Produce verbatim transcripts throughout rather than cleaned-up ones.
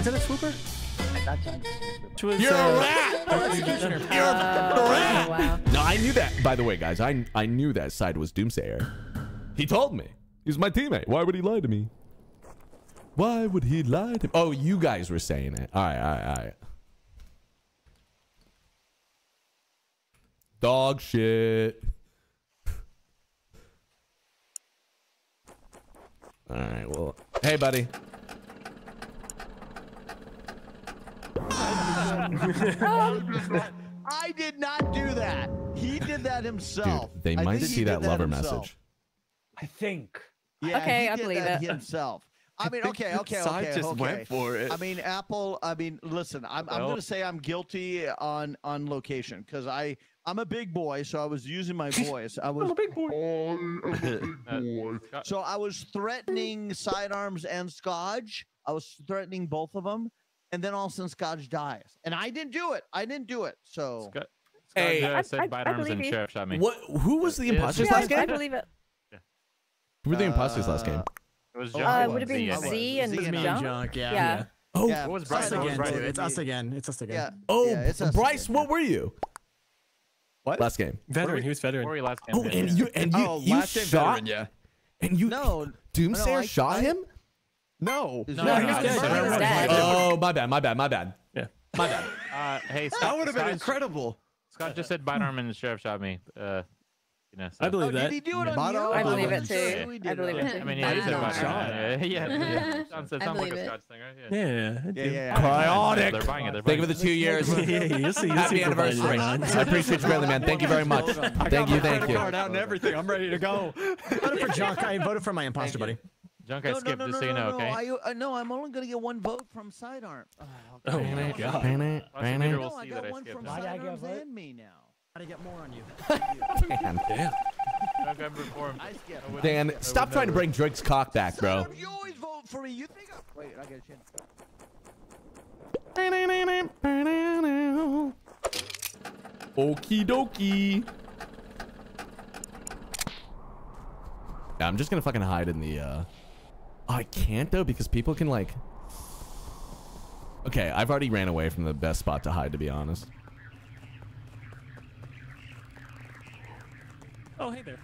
Is it a swooper? I thought you was, You're uh, a rat! You're a rat! Oh, wow. No, I knew that. By the way, guys, I I knew that side was Doomsayer. He told me. He's my teammate. Why would he lie to me? Why would he lie to me? Oh, you guys were saying it. All right, all right, all right. Dog shit. All right, well, hey, buddy. I did not do that. He did that himself. Dude, they I might see that lover himself. message. I think. Yeah, okay, I believe that it himself. I mean, okay, okay, okay. I just okay. went for it. I mean, Apple. I mean, listen. I'm, I'm going to say I'm guilty on on location because I I'm a big boy, so I was using my voice. I was I'm a big boy. I'm a big boy. So I was threatening sidearms and Scotch. I was threatening both of them. And then all of a sudden, Scotch dies, and I didn't do it. I didn't do it. So, Scott, Scott hey, uh, I, said I, bite I arms and he. Sheriff shot me. What? Who was the imposters yeah, last game? I believe it. Yeah. Who were the imposters uh, last game? It was Junk. Uh, would have been Z, Z and, and Junk. Junk. Yeah. yeah. yeah. Oh, yeah. What was Bryce again? Right it's us again. It's us again. Yeah. Oh, yeah, it's us Bryce, again. What were you? What? Last game. Veteran. He was veteran. Last game. Oh, and you and you you shot. Yeah. And you no Doomsayer shot him. No. no, no, he was dead. He was dead. Oh, my bad, my bad, my bad. Yeah, my bad. Uh, hey, Scott, that would have been incredible. Scott just said bite arm and the sheriff shot me. Uh, you know, so. I believe oh, that. Did he do it on you? I believe it too. Yeah. I believe it too. I mean, yeah, he said bite arm. Yeah, yeah. John said something like a Scotch thing, right? Yeah, yeah, yeah. Cryotic. They're buying it. Thank you for the two years. Happy anniversary. I appreciate you greatly, man. Thank you very much. Thank you, thank you. I got my card out and everything. I'm ready to go. Voted for John. I voted for my imposter, buddy. Junk, I no, skipped no, no, just no, so you know, no. okay? I, uh, no, I'm only going to get one vote from sidearm. Oh, okay. oh my God. We'll no, I got one I from sidearms and me now. How to get more on you. Damn. Damn. Dan, stop trying to bring Drake's cock back, bro. You always vote for me. You think I... Wait, I get a chance. Okie dokie. Yeah, I'm just going to fucking hide in the... Uh... I can't though because people can like. Okay, I've already ran away from the best spot to hide, to be honest. Oh hey there.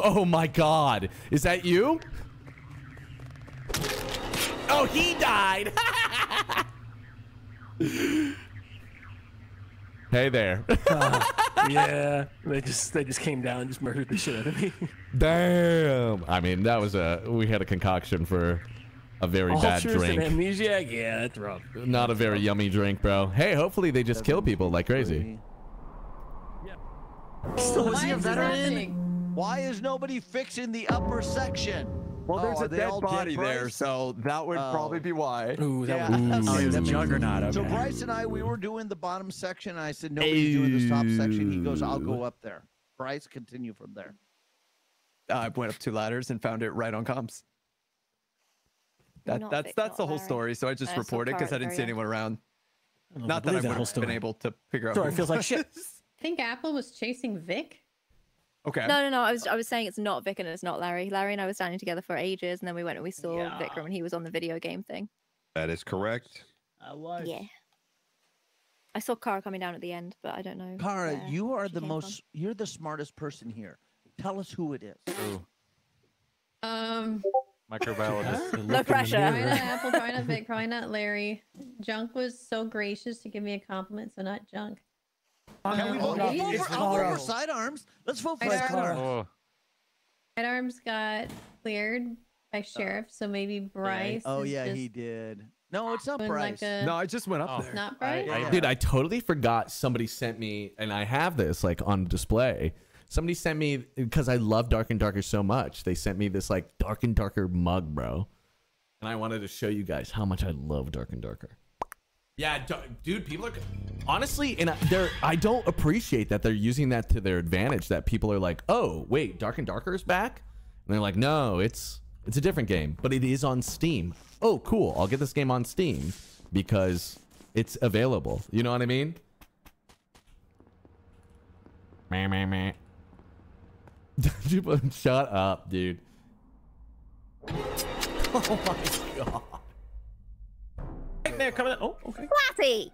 Oh my God, is that you? Oh, he died. Hey there. uh, yeah, they just they just came down and just murdered the shit out of me. Damn. I mean, that was a we had a concoction for a very oh, bad drink. Amnesia? Yeah, that's rough. Not that's a very rough. yummy drink, bro. Hey, hopefully they just that's kill people like crazy. Yeah. Still, was he a veteran? Why is nobody fixing the upper section? Well, oh, there's a dead body dead, there, so that would oh. probably be why. Ooh, that yeah. was, oh, was a juggernaut. Okay. So Bryce and I, we were doing the bottom section. And I said, nobody's doing this top section. He goes, I'll go up there. Bryce, continue from there. I went up two ladders and found it right on comms. That, that's that's, that's the whole story, so I just reported because I didn't see anyone around. Not that I would have been able to figure out. Sorry, it feels like shit. I think Apple was chasing Vic. Okay. No, no, no. I was, I was saying it's not Vic and it's not Larry. Larry and I were standing together for ages, and then we went and we saw yeah. Vikram, and he was on the video game thing. That is correct. I was. Yeah. I saw Kara coming down at the end, but I don't know. Kara, you are the most. From. You're the smartest person here. Tell us who it is. Ooh. Um. Microbiologist. No pressure. Crying at Apple, crying at Vic, crying at Larry. Junk was so gracious to give me a compliment, so not Junk. Can we vote for sidearms? Let's vote for sidearms. Oh. Sidearms got cleared by Sheriff, so maybe Bryce. Oh, yeah, he did. No, it's not Bryce. Like a... No, I just went up oh. there. Not Bryce? I, I, Dude, I totally forgot somebody sent me, and I have this like on display. Somebody sent me, because I love Dark and Darker so much, they sent me this like Dark and Darker mug, bro. And I wanted to show you guys how much I love Dark and Darker. Yeah, dude, people are honestly, and they're, I don't appreciate that they're using that to their advantage, that people are like, oh, wait, Dark and Darker is back? And they're like, no, it's it's a different game, but it is on Steam. Oh, cool. I'll get this game on Steam because it's available. You know what I mean? Meh, meh, meh. Shut up, dude. Oh, my God. there, coming there. Oh, okay. Flatty!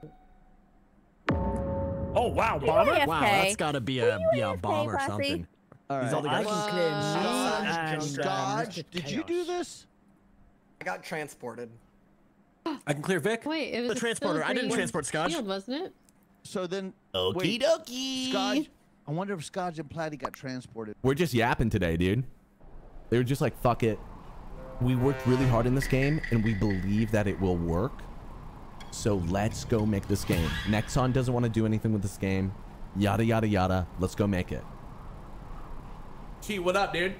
Oh, wow, bomber? A F K? Wow, that's gotta be a, yeah, a bomb or something. All right. All the guys. I can clear dodge. Did you do this? I got transported. I can clear Vic. Wait, it was the transporter. I didn't transport Scotch. Field, wasn't it? So then, okie dokie. Scotch. I wonder if Scotch and Platy got transported. We're just yapping today, dude. They were just like, fuck it. We worked really hard in this game, and we believe that it will work. So let's go make this game. Nexon doesn't want to do anything with this game. Yada, yada, yada. Let's go make it. Chi, what up, dude?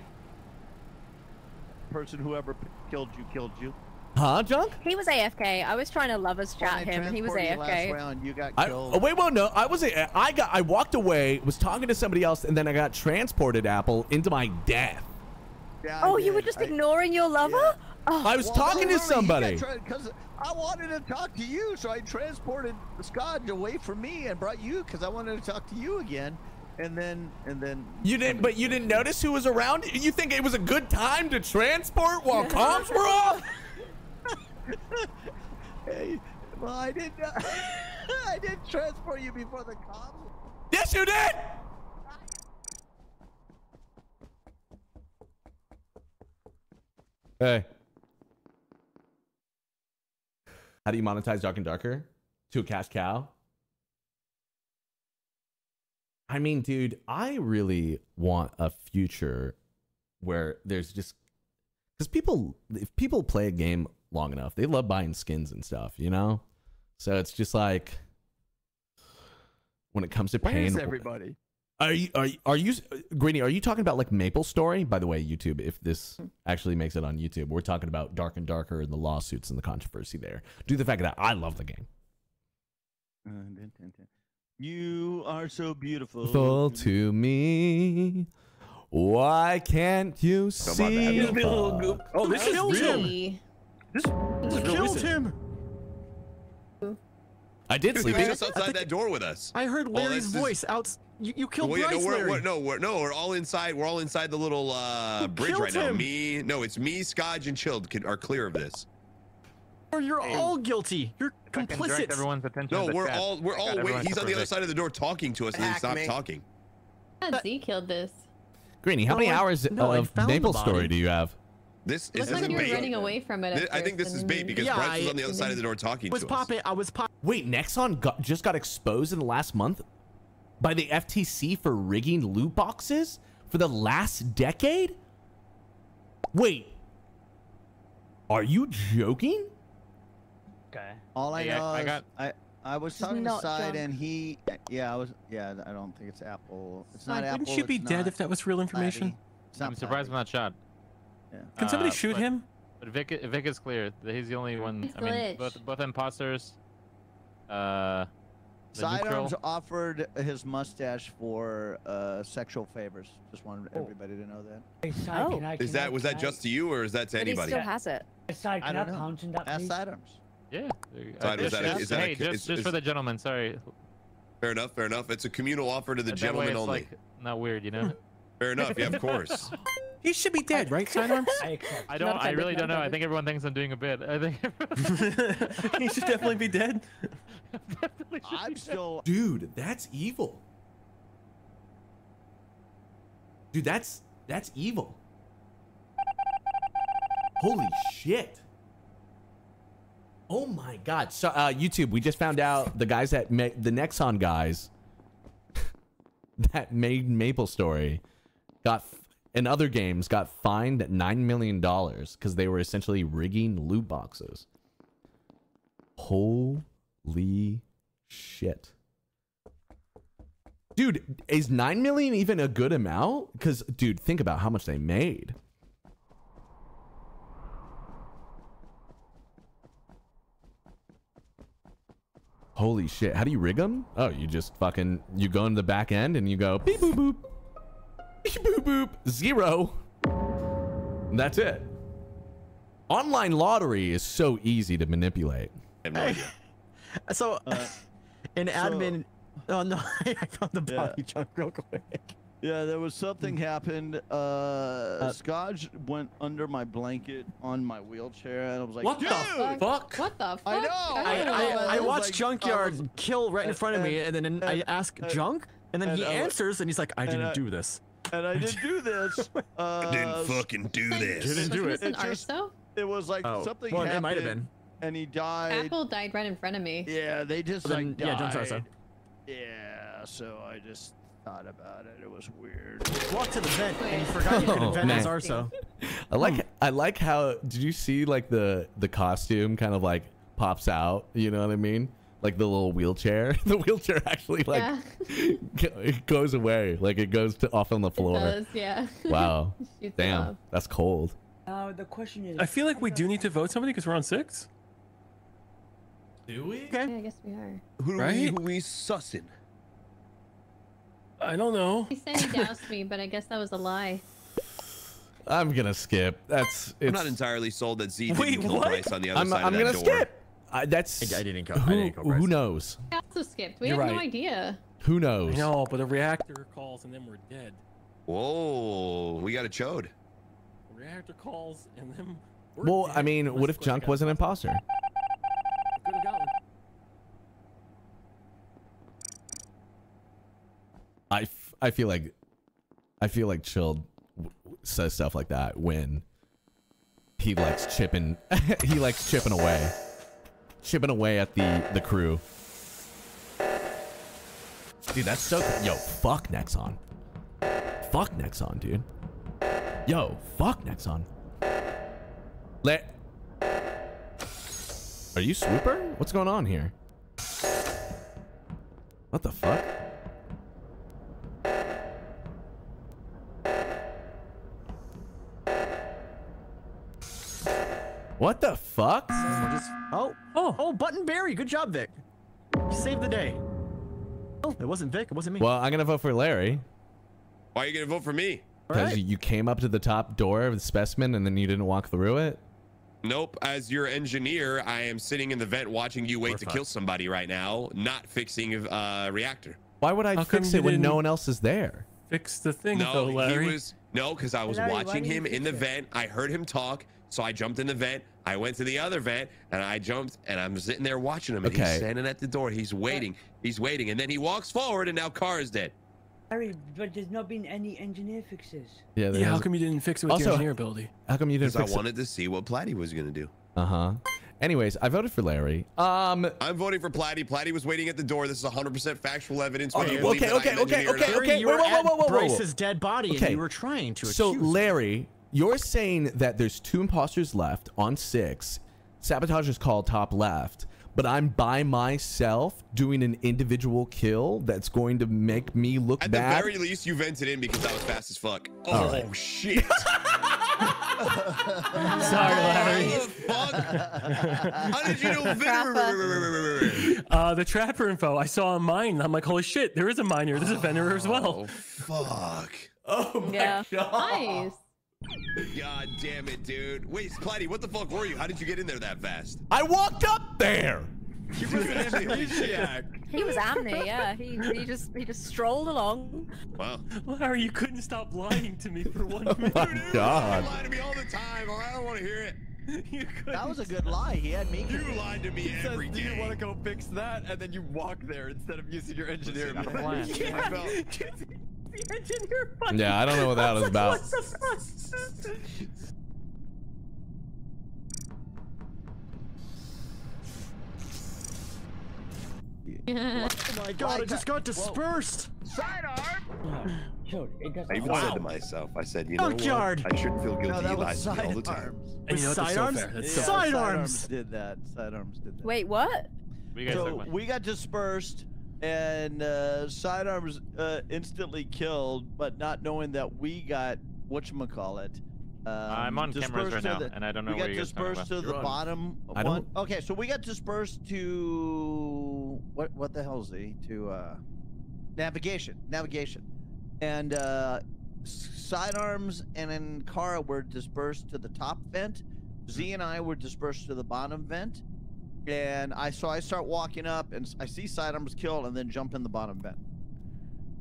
Person whoever killed you, killed you. Huh, Junk? He was A F K. I was trying to lovers chat him, and he was A F K. Last round, you got killed. I, oh, wait, well, no, I was. A, I got. I walked away, was talking to somebody else, and then I got transported, Apple, into my death. Yeah, oh, did. you were just I, ignoring your lover? Yeah. Oh. I was well, talking well, to somebody. Because I wanted to talk to you, so I transported Scott away from me and brought you because I wanted to talk to you again. And then, and then you didn't, but you didn't notice who was around. You think it was a good time to transport while comms were off? Hey, well, I didn't, uh, I didn't transport you before the comms. Yes, you did. Hey, how do you monetize Dark and Darker? To a cash cow. I mean, dude, I really want a future where there's just, because people, if people play a game long enough, they love buying skins and stuff, you know? So it's just like, when it comes to paying. Where is everybody? Are you, are you, are you, Greeny, are you talking about like MapleStory? By the way, YouTube, if this actually makes it on YouTube, we're talking about Dark and Darker and the lawsuits and the controversy there. Due to the fact that I love the game. Uh, dun, dun, dun. You are so beautiful. Full to me. Why can't you see? Come on, man. Oh, this killed him. This killed him. I did sleep. He's just outside that door with us. I heard Larry's voice out. You, you killed well, yeah, Bryce, no, we're, we're, no, we're, no, we're all inside. We're all inside the little uh, bridge right him. now. Me, no, it's me, Scodge, and Chilled are clear of this. You're hey. all guilty. You're complicit. Everyone's attention. No, we're all we're all waiting. He's on the other side of the door talking to us, and he's not talking. God, Z killed this. Greeny, how no, many hours no, of MapleStory do you have? This is like you're bait. running away from it. This, I think this is bait because yeah, Bryce was on the other side of the door talking was to us. It, I was pop. Wait, Nexon got, just got exposed in the last month by the F T C for rigging loot boxes for the last decade. Wait, are you joking? Okay. All I yeah, know I, is I, got, I I was talking to Side and he yeah I was yeah I don't think it's Apple. It's not Side, Apple. Wouldn't you be dead if that was real information? I'm surprised I'm not shot. Yeah. Can somebody uh, shoot but, him? But Vic Vic is clear. He's the only one. He's I glitch. mean, both both imposters. Uh. Sidearms offered his mustache for uh, sexual favors. Just wanted oh. everybody to know that. Hey, Side, oh. can I, can is that I, was that I, just to you or is that to but anybody? He still has it. Side, can I don't I know. In that, Ask Sidearms. Yeah. Side, is that a, is that hey, a, just, is, just is, for the gentleman. Sorry. Fair enough. Fair enough. It's a communal offer to the that gentleman it's only. Like, not weird, you know. Fair enough. Yeah, of course. You should be dead, right, Sidearms? I, I don't. I really don't know. I think everyone thinks I'm doing a bit. I think. You should definitely be dead. definitely I'm be still. Dead. Dude, that's evil. Dude, that's that's evil. Holy shit. Oh my God! So uh, YouTube, we just found out the guys that made the Nexon guys that made MapleStory got and other games got fined at nine million dollars because they were essentially rigging loot boxes. Holy shit, dude! Is nine million even a good amount? Because dude, think about how much they made. Holy shit, how do you rig them? Oh, you just fucking, you go into the back end and you go beep boop boop, beep boop boop, zero. And that's it. Online lottery is so easy to manipulate. I have no idea. So, uh, an so, admin, oh no, I found the body yeah. Junk real quick. Yeah, there was something happened. Uh, uh Scotch went under my blanket on my wheelchair, and I was like, "What the fuck? What the fuck?" I know. I, I, I, I watched like, Junkyard I was, kill right in front of and, me, and then and, I ask and, Junk, and then and he I, answers, and he's like, "I didn't I, do this." And I didn't do this. Uh, I didn't fucking do this. Didn't do it. It, just, it was like oh. something well, happened. It might have been. And he died. Apple died right in front of me. Yeah, they just well, like then, died. Yeah, Junk's also. Yeah, so I just. Thought about it. It was weird. Walked to the vent and you forgot you could invent as Arso. I like. I like how. Did you see like the the costume kind of like pops out? You know what I mean? Like the little wheelchair. The wheelchair actually like yeah. it goes away. Like it goes to, off on the floor. It does, yeah. Wow. Damn. Off. That's cold. Uh, the question is. I feel like we do need to vote somebody because we're on six. Do we? Okay. Yeah, I guess we are. Who right? we, who we sussing? I don't know. He said he doused me, but I guess that was a lie. I'm gonna skip. That's. It's... I'm not entirely sold that Z didn't Wait, kill what? Bryce on the other I'm, side I'm of that door. I'm gonna skip. I, that's. I, I didn't kill. Who, I didn't kill Bryce. Who knows? I also skipped. We You're have right. no idea. Who knows? I know, but a reactor calls and then we're dead. Whoa, we got a chode. A reactor calls and then. We're well, dead. I mean, Unless what if Junk was an imposter? Could have got one. I, f I feel like I feel like Chilled w says stuff like that when he likes chipping he likes chipping away chipping away at the the crew. Dude, that's so yo fuck Nexon, fuck Nexon, dude. Yo, fuck Nexon. Let. Are you Swooper? What's going on here? What the fuck? What the fuck? Just, oh, oh, oh, Button Barry. Good job, Vic. You saved the day. Oh, it wasn't Vic. It wasn't me. Well, I'm going to vote for Larry. Why are you going to vote for me? Because right. you came up to the top door of the specimen and then you didn't walk through it? Nope. As your engineer, I am sitting in the vent watching you wait We're to fine. kill somebody right now, not fixing a reactor. Why would I How fix it when no one else is there? Fix the thing, no, though, Larry. He was, no, because I was Larry, watching him in the it? vent. I heard him talk. So I jumped in the vent. I went to the other vent and I jumped and I'm sitting there watching him. And okay. he's standing at the door. He's waiting. He's waiting. And then he walks forward and now Carr is dead. Larry, but there's not been any engineer fixes. Yeah. yeah how come you didn't fix it with also, your engineer ability? How come you didn't fix it? Because I wanted to see what Platy was going to do. Uh-huh. Anyways, I voted for Larry. Um, I'm voting for Platy. Platy was waiting at the door. This is one hundred percent factual evidence. Okay, okay, okay, okay, okay, okay. You were at Bryce's dead body okay. and you were trying to accuse. So Larry... You're saying that there's two imposters left on six. Sabotage is called top left, but I'm by myself doing an individual kill that's going to make me look At bad. At the very least, you vented in because I was fast as fuck. Oh, right. shit. Sorry, Larry. Oh, fuck? How did you know Venerer? Uh, the Trapper info. I saw a mine. I'm like, holy shit, there is a mine here. There's a Venerer as well. Oh, fuck. Oh, my yeah. God. Nice. God damn it, dude. Wait, Platy, what the fuck were you? How did you get in there that fast? I walked up there. He was He was amne, yeah. He he just he just strolled along. Wow. Larry, you couldn't stop lying to me for one oh minute. My God. You lie to me all the time, or I don't want to hear it. You that was a good lie. He had me. You lied to me he every says, day. Do you want to go fix that? And then you walk there instead of using your engineer plan. Yeah. I felt engineer buddy. Yeah, I don't know what that was like, about. What the yeah. Oh my God, I just got dispersed. Sidearm. Oh, I even wow. said to myself, I said, you know Junkyard. What? I shouldn't feel guilty. No, that was side all the time. And you know, sidearms? So yeah, so sidearms did that. Sidearms did that. Wait, what? We so we got dispersed. And uh, Sidearms uh, instantly killed, but not knowing that we got whatchamacallit. Um, I'm on cameras right now, the, and I don't know we where you guys got dispersed to the You're bottom on. one. Okay, so we got dispersed to... What What the hell is he? To uh, navigation. Navigation. And uh, Sidearms and then Kara were dispersed to the top vent. Z and I were dispersed to the bottom vent. And I so I start walking up and I see Sidearm was killed and then jump in the bottom vent.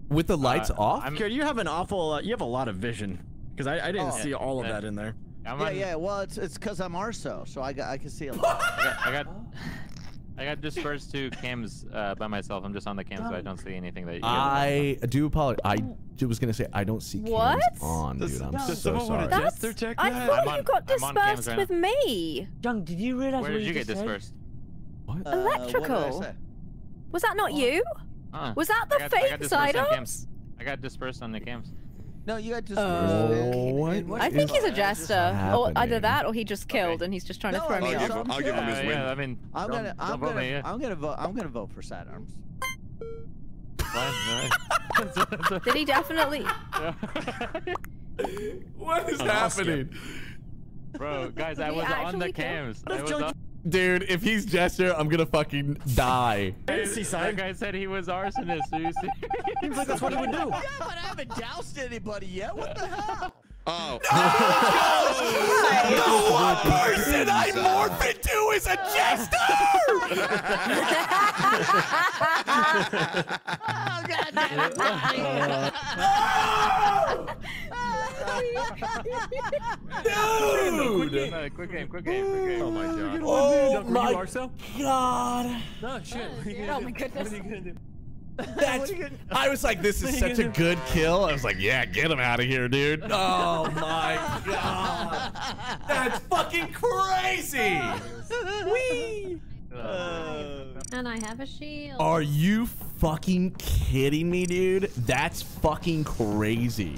With the lights uh, off? I'm, you have an awful, uh, you have a lot of vision. Because I, I didn't oh, see all of yeah. that in there. I'm yeah, on... yeah, well, it's it's because I'm Arso, so I, got, I can see a lot. I, got, I, got, I got dispersed to cams uh, by myself. I'm just on the cam, oh. so I don't see anything that you I do apologize. I was going to say, I don't see cams what? on, dude. Does, I'm does so sorry. That's, I thought I'm on, you got dispersed right with now. me. Jung, did you realize Where what did you, you get dispersed? What? Uh, Electrical. What was that not oh. you? Uh, was that the fake side up? I got dispersed on the cams. No, you got just. Oh, uh, I think he's a jester. Or either that, or he just killed, okay. and he's just trying no, to throw I'll me off. I'll give him his win. Yeah, I mean, I'm gonna, don't, I'm, don't gonna, me, I'm gonna vote. I'm gonna vote for sidearms. Did he definitely? What is happening, bro? Guys, I was on the cams. Dude, if he's Jester, I'm gonna fucking die. That guy said he was Arsonist. Are you serious? Seems like that's what he would do. Yeah, but I haven't doused anybody yet. What the hell? Oh. No! The one person I morph into is a Jester! Oh, God damn it. Dude! Dude. No, quick game, quick game, quick game. Oh my god. Oh my god. Oh shit. Oh my goodness. That's, I was like, this is such a good kill. I was like, yeah, get him out of here, dude. Oh my god. That's fucking crazy. Wee. Uh, and I have a shield. Are you fucking kidding me, dude? That's fucking crazy.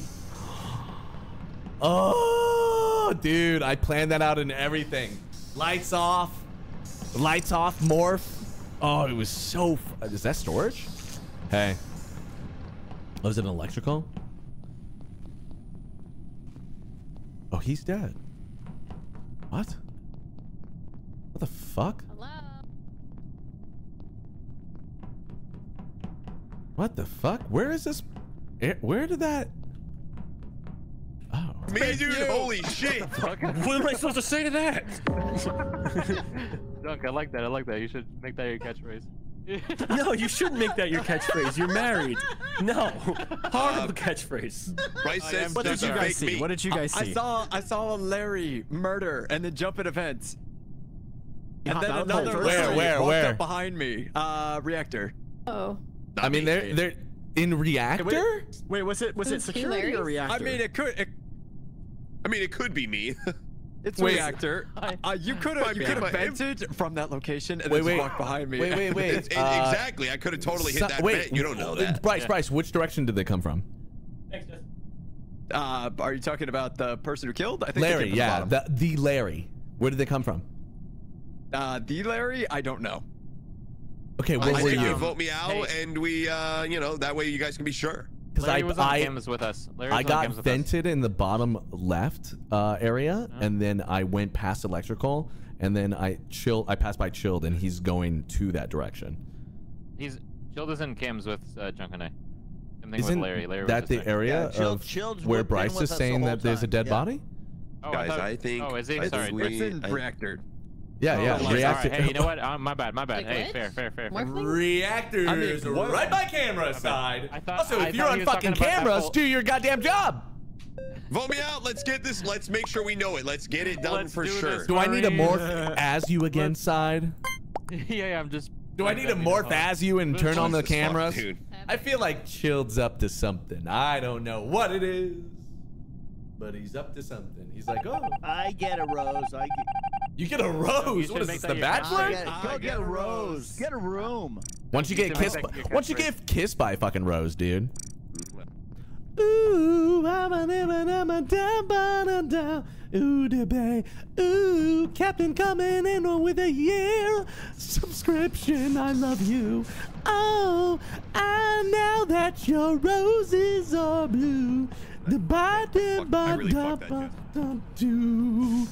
Oh, dude, I planned that out and everything. Lights off, lights off, morph. Oh, it was so. F Is that storage? Hey, was it an electrical? Oh, he's dead. What? What the fuck? Hello. What the fuck? Where is this? Where did that? Oh. Me, dude, holy shit! What, what am I supposed to say to that? Dunk, I like that, I like that. You should make that your catchphrase. No, you shouldn't make that your catchphrase. You're married. No. Horrible uh, catchphrase. Bryce says, what did you guys see? What did you guys I, see? I saw, I saw Larry murder and then jump at events. And then another where, where, walked where? up behind me. Uh, reactor. Oh. Not I mean, they're... they're in reactor? Wait, wait, was it was it security or reactor? I mean, it could. It, I mean, it could be me. It's wait, reactor. I, uh, you could have you could have vented from that location and wait, then walked behind me. Wait, wait, wait. It, it, uh, exactly. I could have totally hit so, that. Wait, vent. You don't know that. Bryce, yeah. Bryce, which direction did they come from? Thanks, Jess. Uh, are you talking about the person who killed? I think Larry. They came from yeah, the, the, the Larry. Where did they come from? Uh, the Larry. I don't know. Okay, well, I think you vote me out, hey. and we, uh, you know, that way you guys can be sure. Because I was on I, games with us. Larry I got vented in the bottom left uh, area, oh. and then I went past electrical, and then I chill. I passed by Chilled, and he's going to that direction. He's Chilled is in games with uh, Junk and I. Same thing Isn't with Larry. Larry that the area yeah, of Chilled, where Bryce is saying the that there's a dead yeah. body? Oh, guys, I, thought, I think. Oh, is he? I sorry, it's in Reactor. Yeah, yeah. Oh, reactor. Right. Hey, you know what? Uh, my bad, my bad. Like hey, what? fair, fair, fair. fair. Reactors I mean, right by camera side. I thought, also, I if you're on fucking cameras, do your goddamn job. Vote me out. Let's get this. Let's make sure we know it. Let's get it done Let's for do sure. This. Do I need a morph as you again, Let's... side? Yeah, yeah, I'm just. Do I need to morph as you and turn on the cameras? Fuck, I feel like Chilled's up to something. I don't know what it is, but he's up to something. He's like, oh, I get a rose. I get. You get a rose. What is this? The Bachelor? Go get a rose. Get a room. Once you get kissed, once you get kissed by a fucking rose, dude. Ooh, I'm a living, I'm a down, down, down. Ooh, babe. Ooh, Captain coming in with a year subscription. I love you. Oh, I know that your roses are blue. The body, body, body, do.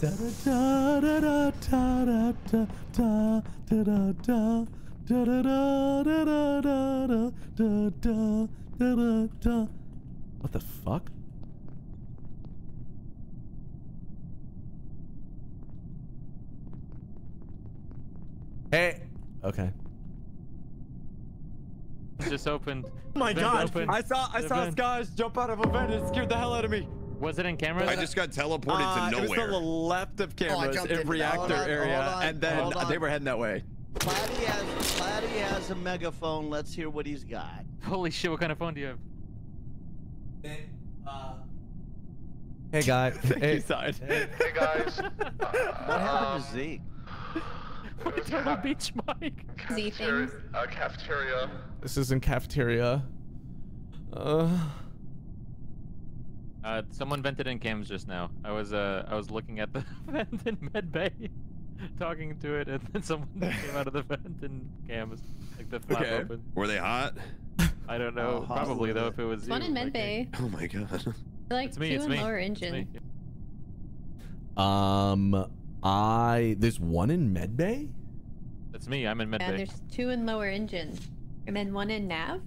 Da da da da da da da da da da da da da da. What the fuck? Hey. Okay. just opened. Oh my god! Opened. I saw I the saw guys jump out of a vent. It scared the hell out of me. Was it in cameras? I just got teleported uh, to nowhere. It was to the left of cameras oh, in reactor on, area, on, and then they were heading that way. Platy has, Platy has a megaphone. Let's hear what he's got. Holy shit! What kind of phone do you have? Uh, hey guys. Hey. Hey. Hey guys. What happened to Zeke? What was a beach mic? Cafeteria, uh, cafeteria. This isn't cafeteria. Uh. Uh, someone vented in cams just now. I was uh, I was looking at the vent in medbay, talking to it, and then someone came out of the vent in cams, like the flap okay. open. Were they hot? I don't know. Oh, probably though, if it was. One in medbay. Like, oh my god. Like it's me, two it's and me. Lower engine. Um. I there's one in med bay. That's me. I'm in med yeah, bay. There's two in lower engine, and then one in nav.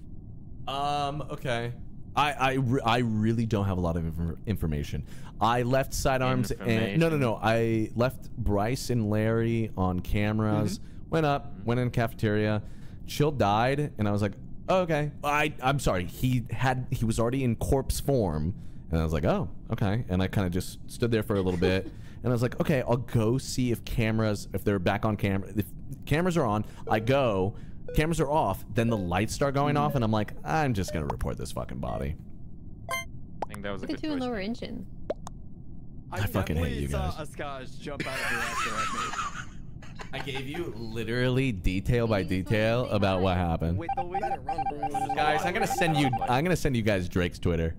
Um. Okay. I I re I really don't have a lot of inf information. I left sidearms and no no no. I left Bryce and Larry on cameras. Mm-hmm. Went up. Mm-hmm. Went in cafeteria. Chill died, and I was like, oh, okay. I I'm sorry. He had he was already in corpse form, and I was like, oh okay. And I kind of just stood there for a little bit. And I was like, okay, I'll go see if cameras, if they're back on camera, if cameras are on, I go, cameras are off, then the lights start going off, and I'm like, I'm just gonna report this fucking body. I think that was a good choice. Look at you in lower engine. I, I fucking hate you guys. I saw Ascaj jump out of the restaurant at me. I gave you literally detail by detail about what happened. Wait, wait, run, bro. Guys, I'm gonna send you, I'm gonna send you guys Drake's Twitter.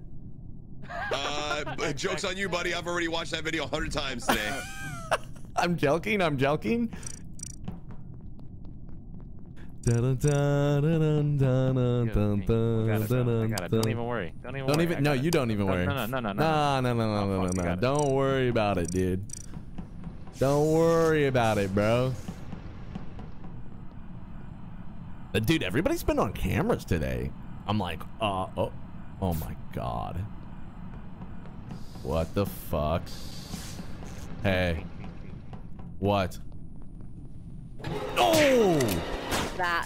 Uh, joke's on you, buddy. I've already watched that video a hundred times today. I'm joking. I'm joking. Don't even worry. Don't even. Don't even. No, you don't even worry. No, no, no, no, no, no, no, no, no. Don't worry about it, dude. Don't worry about it, bro. But dude, everybody's been on cameras today. I'm like, uh, oh, oh my god. What the fuck? Hey. What? Oh! That.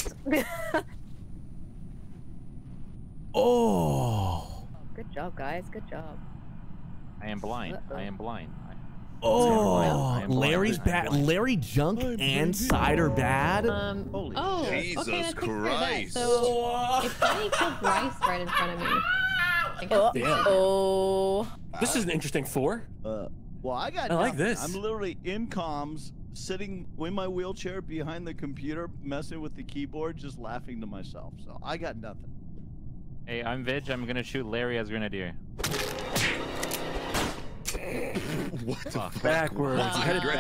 Oh. Oh! Good job, guys. Good job. I am blind. Uh-oh. I am blind. Oh! Blind. Larry's bad. Larry Junk oh, and Cider bad? Um, Holy oh, Jesus okay, Christ. So, if Danny killed Bryce right in front of me. Oh, oh. This is an interesting four. Uh, well, I got. I like this. I'm literally in comms, sitting in my wheelchair behind the computer, messing with the keyboard, just laughing to myself. So I got nothing. Hey, I'm Vig. I'm gonna shoot Larry as Grenadier. What the fuck? Backwards. Wow. Backwards.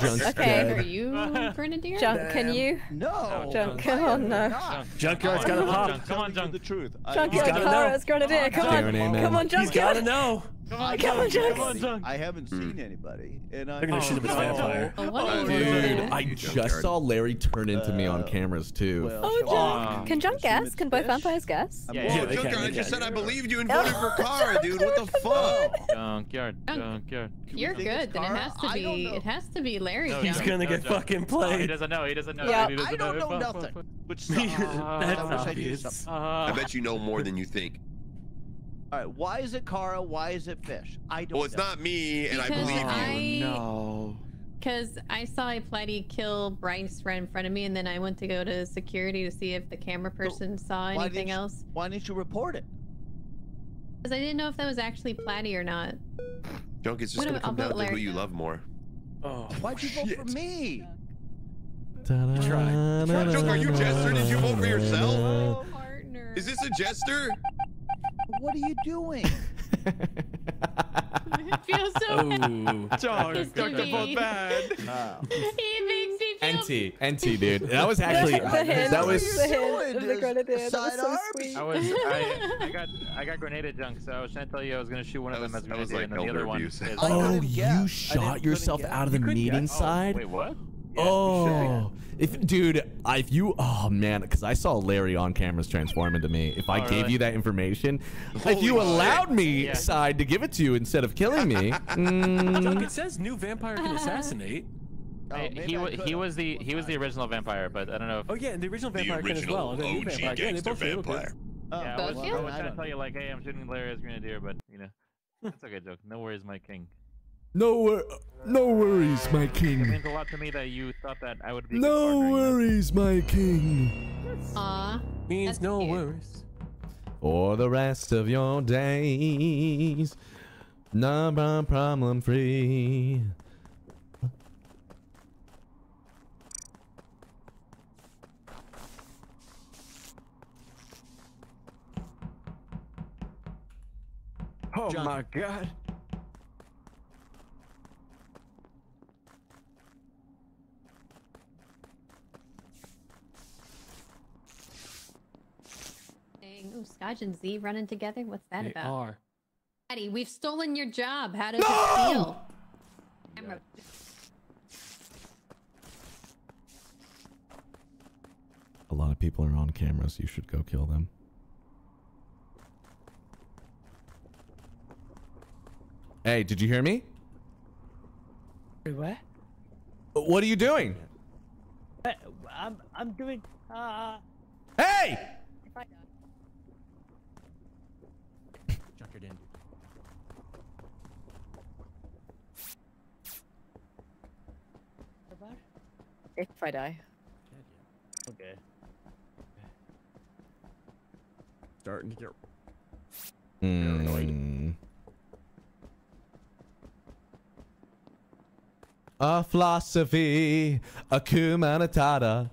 Backwards. Okay, are you Grenadier? Junk, can you? No. Junk, oh no. Junkyard's gotta pop. Come on, Junk. The truth. Junkyard, Clara's Grenadier. Come on, come on, Junk. He's gotta know. Come on, come on, Junk. I haven't seen anybody, and I'm gonna shoot him with Vampire. Dude, I just saw Larry turn into me on cameras too. Oh, Junk. Can Junk guess? Can both vampires guess? Yeah, Junkyard. I just said I believed you and voted for Cara, dude. What the fuck? Junkyard. Junkyard. You're good. Then it has to be. It has to be Larry. He's gonna get fucking played. He doesn't know. He doesn't know. Yeah, I don't know nothing. Which that's obvious. I bet you know more than you think. All right, why is it Cara? Why is it Fish? I don't know. Well, it's know. not me, and because I believe I, you. No. Because I saw Platy kill Bryce right in front of me, and then I went to go to security to see if the camera person so, saw anything why else. Why didn't you report it? Because I didn't know if that was actually Platy or not. Junk, it's just going to come down to who you love more. Oh, why'd you vote shit. for me? Ta-da. Try. Try. Junk, are you Jester? Did you vote for yourself? Oh, partner. Is this a Jester? What are you doing? It feels so oh. bad. John, it's Junk are both bad. Oh. He makes me feel N T, N T, dude. That was actually that was I was I, I got I got grenaded Junk, so I was trying to tell you I was gonna shoot one that of them was, as grenaded like and then the other one. Is, oh, you shot yourself out of the meeting side? Oh, wait, what? Yeah, oh, if dude, I, if you, oh man, because I saw Larry on cameras transform into me. If I oh, gave really? you that information, Holy if you shit. allowed me yeah. side to give it to you instead of killing me, mm. Junk, it says new vampire can assassinate. Oh, I, he I he was the he was the original vampire, but I don't know. If... Oh yeah, and the original vampire the original could as well. O G vampire. Yeah, they both vampire. Oh, yeah, I was, I was trying to tell you like, hey, I'm shooting Larry as Grenadier, but you know, that's okay, joke. No worries, my king. No, wor no worries, my king. It means a lot to me that you thought that I would be. No worries, my king. Ah, means no worries. For the rest of your days, number problem free. Oh John. My God. Ooh, Scotch and Z running together? What's that they about? They are. Daddy, we've stolen your job. How does no! it feel? Yeah. A lot of people are on cameras. You should go kill them. Hey, did you hear me? What? What are you doing? Uh, I'm I'm doing. Uh... Hey! Junkyard in. If I die. Okay. Starting to get paranoid. Mm. A philosophy, a cumanitata.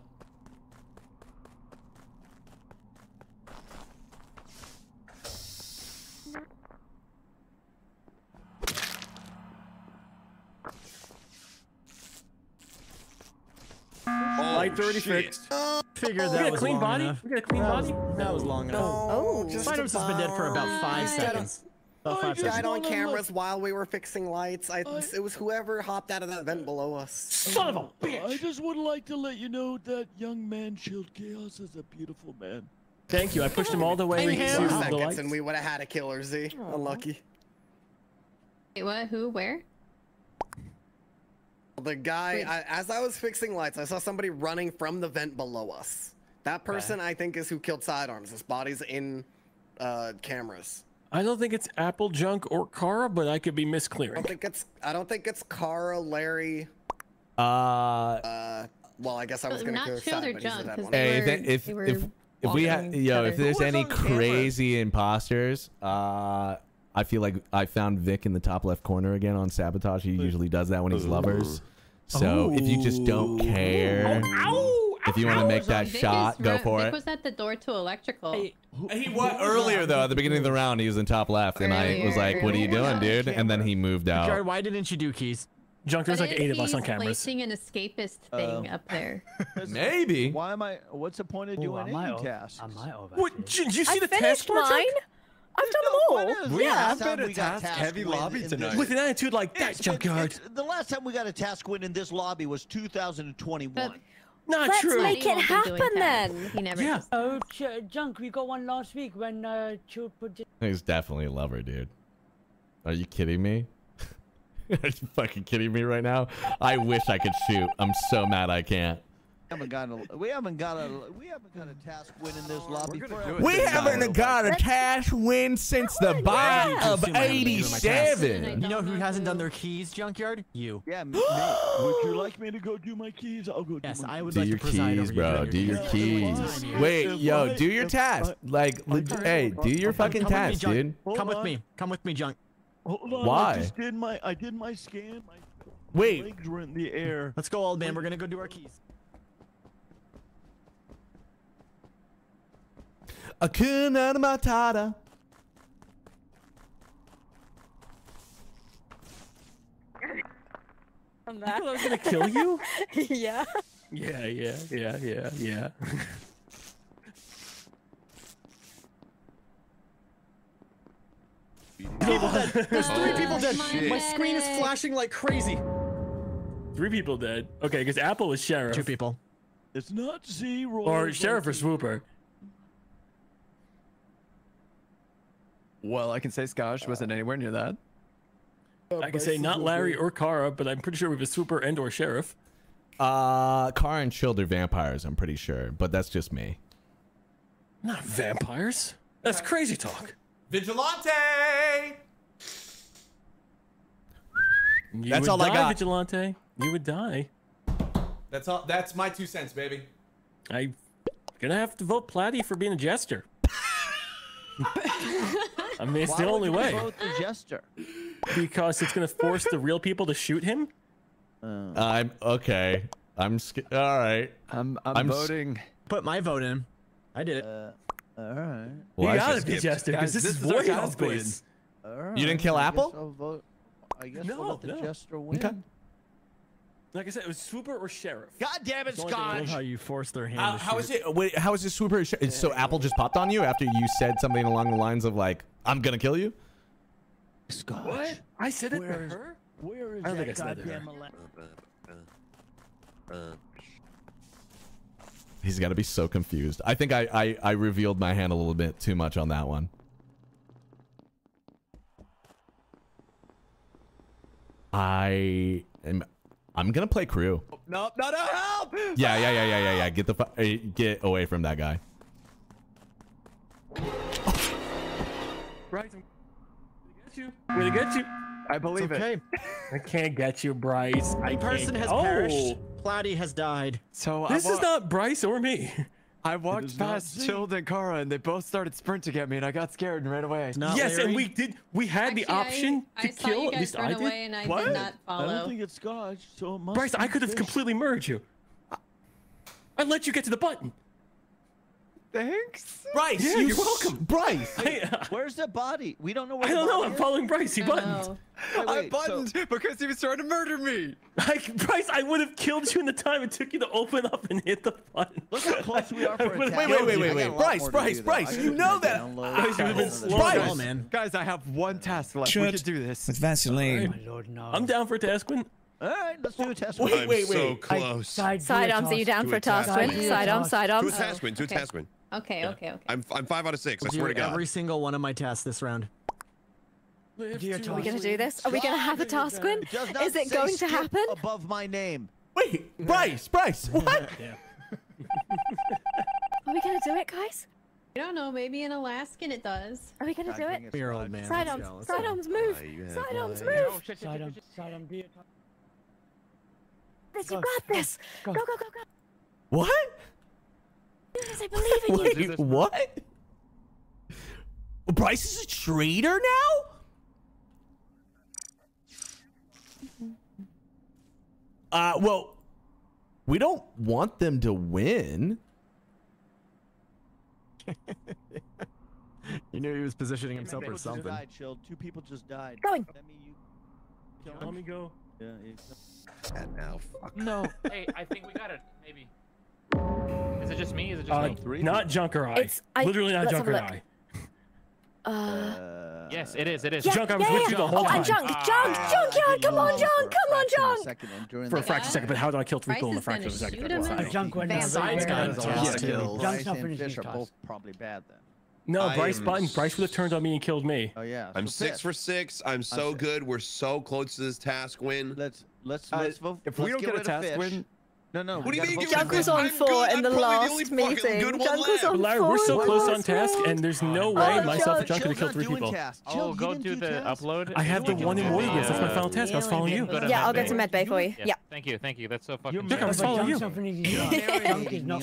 Light thirty fixed. Figure oh, that we got a clean body. Enough. We got a clean that body. Was, that was long enough. No, oh, just Spider's has been dead for about five seconds. Oh, I died on cameras while we were fixing lights. I, I, it was whoever hopped out of that vent below us. Son of a bitch! I just would like to let you know that young man ChilledChaos is a beautiful man. Thank you. I pushed him all the way. Two seconds and we would have had a killer, Z. Aww. Unlucky. Wait, what? Who? Where? The guy. I, as I was fixing lights, I saw somebody running from the vent below us. That person, right. I think, is who killed Sidearms. His body's in uh, cameras. I don't think it's Apple Junk or Kara, but I could be misclearing. I don't think it's I don't think it's Kara, Larry. Uh, uh well, I guess I was going to go side, but Junk, that one. Hey, were, if if if, if we had yo, if there's any crazy camera? imposters, uh I feel like I found Vic in the top left corner again on Sabotage. He usually does that when he's lovers. So oh. if you just don't care, oh, ow, if you want to make that Vic shot, go for Vic it. Vic was at the door to electrical. Hey, he was earlier though. At the beginning of the round, he was in top left, earlier, and I was like, earlier. "What are you doing, dude?" And then he moved out. Jared, why didn't you do keys? Junk, there's like eight of us on cameras. Placing an escapist thing uh, up there. Maybe. Why am I? What's the point of doing any tasks? What? Did you see I the task force? I've done no, them all. Is, yeah, I've been a task, task heavy lobby tonight. With an attitude like that, Junkyard. The last time we got a task win in this lobby was two thousand twenty-one. But Not let's true. Let's make it happen then. He never yeah. Oh, Junk, we got one last week when uh, Chil put. He's definitely a lover, dude. Are you kidding me? Are you fucking kidding me right now? I wish I could shoot. I'm so mad I can't. We haven't got a we haven't got a we haven't got a task win in this lobby. We haven't got a task win since the buy of eighty-seven. You know who hasn't done their keys, Junkyard? You. Yeah. Me. Would you like me to go do my keys? I'll go. Yes, I would like to preside over you. Do your keys, bro. Do your keys. Wait, yo, do your task. Like, hey, do your fucking task, dude. Come with me. Come with me, Junk. Hold on. Why? I just did my I did my scan. My legs were in the air. Let's go, old man. We're gonna go do our keys. Akuna Matata. I'm not gonna kill you. Yeah. Yeah, yeah, yeah, yeah, yeah. People dead. There's three oh, people dead. My, my screen is flashing like crazy. Three people dead. Okay, because Apple is Sheriff. Two people. It's not zero. Or Sheriff or Swooper. Well, I can say Scotch wasn't anywhere near that. Uh, I can say not Larry or Kara, but I'm pretty sure we have a Swooper and or Sheriff. Uh, Car and Chilled are vampires, I'm pretty sure, but that's just me. Not vampires. That's crazy talk. Vigilante. You that's would all die, I got. Vigilante, you would die. That's all. That's my two cents, baby. I'm gonna have to vote Platy for being a jester. I mean, it's Why the only way. Vote the jester? Because it's gonna force the real people to shoot him. Uh, I'm okay. I'm scared. All right. I'm I'm, I'm voting. Put my vote in. I did it. Uh, all right. Well, you gotta be jester because this, this is what y'all voted. You didn't kill Apple. I guess no, we'll let the no. Jester win. Okay. Like I said, it was Swooper or Sheriff. God damn it, Scott! I love how you force their hand. Uh, how is it? Wait, how is it Swooper? Or Sheriff? So Apple just popped on you after you said something along the lines of like, "I'm gonna kill you." Scott. What? I said it to her. Where is I don't that think I said goddamn election? He's got to be so confused. I think I, I I revealed my hand a little bit too much on that one. I am. I'm gonna play crew. No, no, no, help! Yeah, yeah, yeah, yeah, yeah, yeah. Get the fu get away from that guy. Bryce, I'm gonna get you. I'm gonna get you. I believe it's okay. It. I can't get you, Bryce. I the person has oh. perished. Platy has died. So this is not Bryce or me. I walked past Chilled and Kara, and they both started sprinting at me, and I got scared and ran away. Yes, Larry. And we did. We had Actually, the option I, to I kill. You guys at least I did. And I what? Did not I don't think it's Scotch, so it must Bryce, I could have completely merged you. I, I let you get to the button. Thanks, Bryce. Yeah, you you're welcome, Bryce. I, where's the body? We don't know where. I don't know. I'm is. Following Bryce. He buttoned. I, wait, I buttoned so... because he was trying to murder me. I, Bryce, I would have killed you in the time it took you to open up and hit the button. Look how close we are. For wait, wait, wait, wait, wait, wait, Bryce, Bryce, Bryce. You know that. Bryce, you've been slow, Bryce. Man. Guys, I have one task left. Should we could do this. With Vaseline. Right. Lord, no. I'm down for a task win. All right, let's do a test win. Wait, wait, wait. So close. Sidearm, are you down for a task win? Sidearm, sidearm. Do a task win. Do a task win. Okay, yeah. okay, okay. I'm I'm five out of six. I swear to God. Every single one of my tasks this round. Are we gonna do this? Are we gonna have a task win? Is it going to happen? Above my name. Wait, Bryce, Bryce, what? Yeah. Are we gonna do it, guys? I don't know. Maybe in Alaskan it does. Are we gonna do it? We're old man. Sidearms, sidearms, move. Sidearms, move. Sidearms, sidearms. You got this. Go, go, go, go. What? I believe in Wait, you. What? Bryce is a traitor now? Uh, well, we don't want them to win. You knew he was positioning himself for something. Died, Two people just died. Going. You Let me go. Yeah, yeah. Now, fuck. No. Hey, I think we got it. Maybe. Is it just me? Is it just uh, me? Not Junk or Eye. I, Literally not Junk or Eye. Uh, yes, it is. It is. Yeah, junk, yeah, I was yeah, with yeah. you the whole oh, time. I'm Junk. Ah, junk. Junkyard. Come on, Junk. Come on, Junk. Second, for a fraction of a second, but how do I kill three people in a fraction of a second? Wow. Junk went down. Side's got his last kill. Junk's not finished. Fish are both probably bad then. No, Bryce button. Bryce would have turned on me and killed me. Oh yeah. I'm six for six. I'm so good. We're so close to this task win. Let's let's let's vote. If we don't get a task win. No, no. What do you mean? Junk was on four in the last meeting. Junk was on four. We're so close on task, and there's no way myself and Junk are gonna kill three people. Oh, go do the upload. I have the one in Warriors. That's my final task. I was following you. Yeah, I'll go to med bay for you. Yeah. Thank you, thank you. That's so fucking. Junk, I was following you. Junk,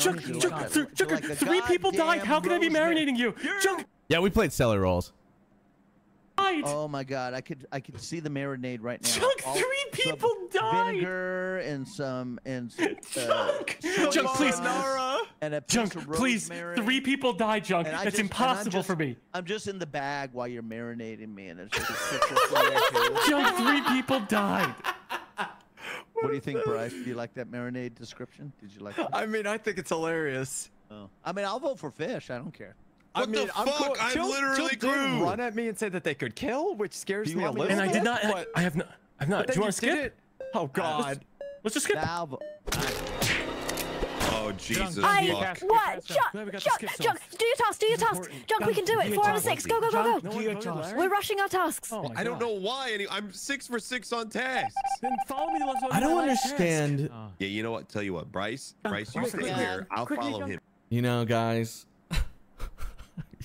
Junk, Junk. Three people died. How can I be marinating you, Junk? Yeah, we played cellar rolls. Oh my God, I could I could see the marinade right now. Junk, All, three people died. Vinegar and some and some, Junk, uh, Junk, please, and a Junk, of please. Three people died, Junk. And That's just, impossible just, for me. I'm just in the bag while you're marinating me, and it's just a Junk, three people died. What do you think, Bryce? Do you like that marinade description? Did you like that? I mean, I think it's hilarious. Oh. I mean, I'll vote for fish. I don't care. What I mean, the fuck? I'm, I'm Chill, literally Chill grew. Run at me and say that they could kill, which scares me. And I did not. I, I have not. I've not. Do you want to skip it? Oh God. Uh, let's, let's just skip. Now, uh, Oh, Jesus. I, what? Junk, junk, junk. Do your tasks, do your tasks. Junk, we can do it. Four out of six. Go, go, go, go. We're rushing our tasks. I don't know why. Any, I'm six for six on tasks. Then follow me. I don't understand. Yeah, you know what? Tell you what, Bryce. Bryce, you stay here. I'll follow him. You know, guys.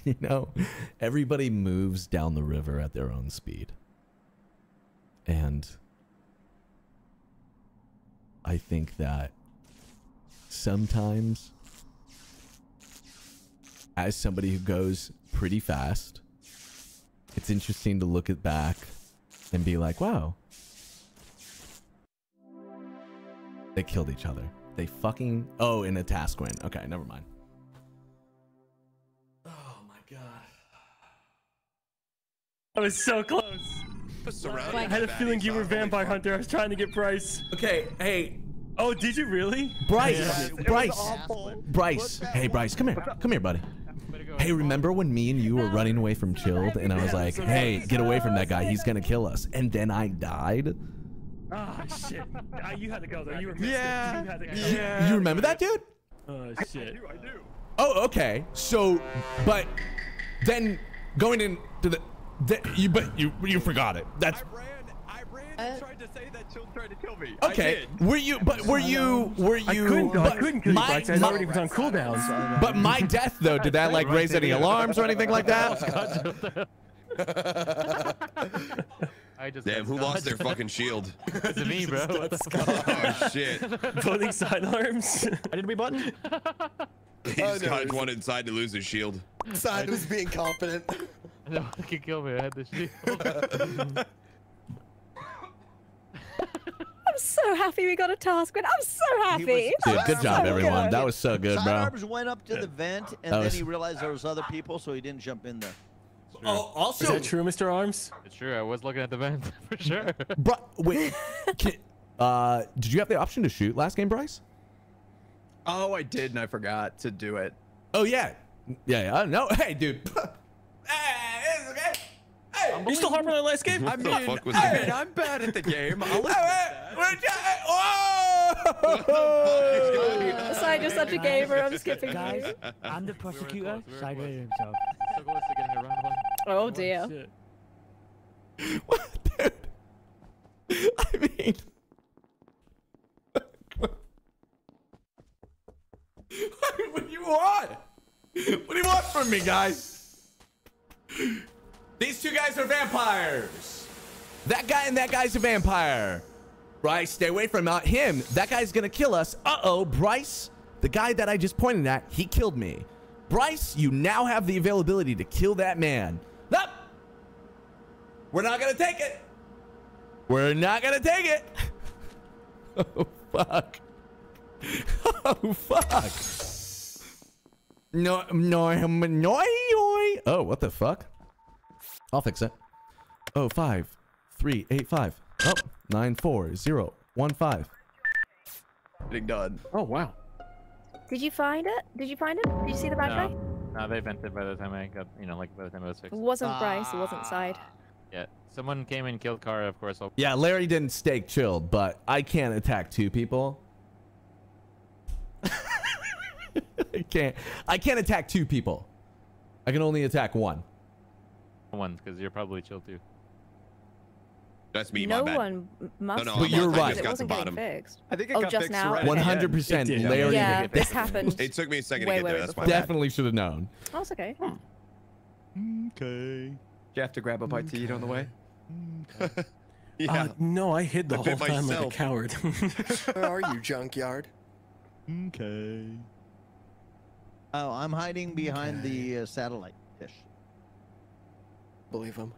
You know, everybody moves down the river at their own speed. And I think that sometimes, as somebody who goes pretty fast, it's interesting to look at back and be like, wow, they killed each other. They fucking, oh, in a task win. Okay, never mind. I was so close. I had a feeling you were Vampire Hunter. I was trying to get Bryce. Okay, hey. Oh, did you really? Bryce, yeah. Bryce, Bryce. Hey, Bryce, come here. Come here, buddy. Hey, remember when me and you were running away from Chilled and I was like, hey, get away from that guy. He's going to kill us. And then I died. Oh, shit. Uh, you had to go, though. You were missing. Yeah. You had to go. Yeah. You remember that, dude? Oh, shit. I do, I do. Oh, okay. So, but then going into the... The, you but you you forgot it. That's. I ran. I ran and tried to say that Chill tried to kill me. Okay. Were you? But were you? Were you? I couldn't go. I couldn't kill you. I already was on cooldown. So but my death though, did that like raise any alarms or anything like that? I just Damn, who Scott. Lost their fucking shield? It's me, bro. What the oh shit! Voting sidearms. I didn't be button. He just got oh, no. one inside to lose his shield. Side was being confident. No one could kill me, I had the shield. I'm so happy we got a task win. I'm so happy. Was, dude, good job, so everyone. Good. That was so good, bro. Sidearms went up to the vent, and was, then he realized there was other people, so he didn't jump in there. Oh, also, is that true, Mister Arms? It's true. I was looking at the vent for sure. Bro, wait. Can, uh, did you have the option to shoot last game, Bryce? Oh, I did, and I forgot to do it. Oh, yeah. Yeah, yeah. No, hey, dude. Hey, it's okay. Hey, you still harping on the last game? What I mean, the fuck was I mean, I'm bad at the game. I'll look at that. Whoa! Side, you're such a gamer. I'm skipping. Guys, I'm the prosecutor. Side rated himself. So close to getting a round one. Oh, dear. What, dude? I mean... What do you want? What do you want from me, guys? These two guys are vampires. That guy and that guy's a vampire. Bryce, stay away from him. That guy's gonna kill us. Uh-oh, Bryce, the guy that I just pointed at, he killed me. Bryce, you now have the availability to kill that man. Nope. We're not gonna take it. We're not gonna take it. Oh, fuck. Oh, fuck. No, no, no, no. Oh, what the fuck? I'll fix it. Oh, five, three, eight, five. Oh, nine, four, zero, one, five. Getting done. Oh, wow. Did you find it? Did you find it? Did you see the bad guy? No, no, they vented by the time I got, you know, like by the time I was fixed. It wasn't ah. Bryce, it wasn't Side. Yeah, someone came and killed Kara, of course. I'll yeah, Larry didn't stake Chilled, but I can't attack two people. I can't. I can't attack two people. I can only attack one. One, because you're probably Chilled too. That's me. No my bad. one must. No, no, but you're right. It wasn't getting fixed. I think it oh, got just fixed now. One hundred percent. Larry. Yeah, this happened. It took me a second way, to get way, there. Way that's my definitely should have known. Oh, it's okay. Okay. Hmm. Do you have to grab a bite okay. to eat on the way? Okay. Yeah. Uh, no, I hid the I whole time myself. Like a coward. Where are you, Junkyard? Okay. Oh, I'm hiding behind okay. the uh, satellite dish. Believe him.